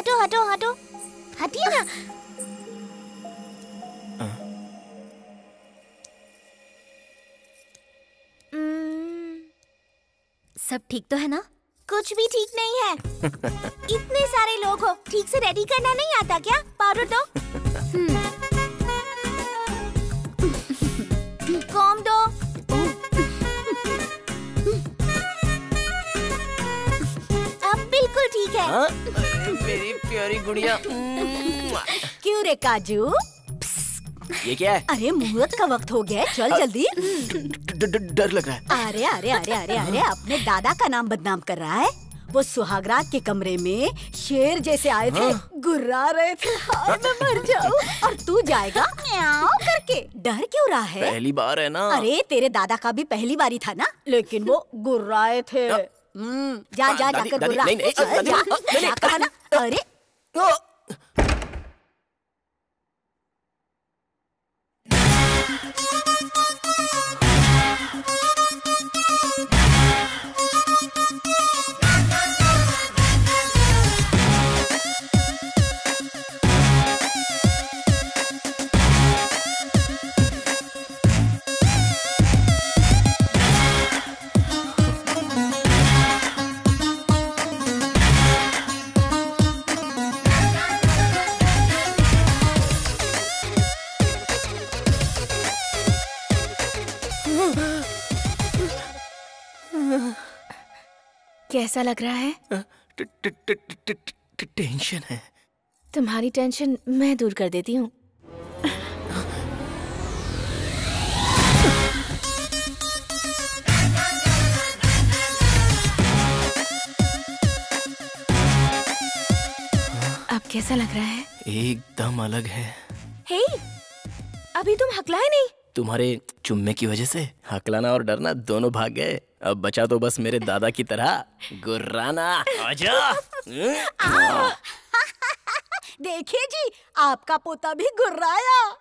हटो हटो हटो, हटिए ना। सब ठीक तो है ना? कुछ भी ठीक नहीं है। इतने सारे लोग हो, ठीक से रेडी करना नहीं आता क्या? पाउडर दो, कॉम दो, अब बिल्कुल ठीक है। हाँ? मेरी प्यारी गुड़िया। क्यों रे काजू, ये क्या है? अरे मुहूर्त का वक्त हो गया है, चल जल्दी। डर लग रहा है। अरे अरे अरे अरे अरे, अपने दादा का नाम बदनाम कर रहा है। वो सुहागरात के कमरे में शेर जैसे आए थे, गुर्रा रहे थे, हाय मैं मर जाऊं, और तू जाएगा म्याओ करके। डर क्यों रहा है? पहली बार है ना। अरे तेरे दादा का भी पहली बार ही था ना, लेकिन वो गुर्राए थे। जा जा जाकर गुर्रा। नहीं कहा ना। अरे कैसा लग रहा है? टेंशन है। तुम्हारी टेंशन मैं दूर कर देती हूँ। अब कैसा लग रहा है? एकदम अलग है। हे, अभी तुम हकलाए नहीं? तुम्हारे चुम्मे की वजह से हकलाना और डरना दोनों भाग गए। अब बचा तो बस मेरे दादा की तरह गुर्राना। आजा। देखिए जी, आपका पोता भी गुर्राया।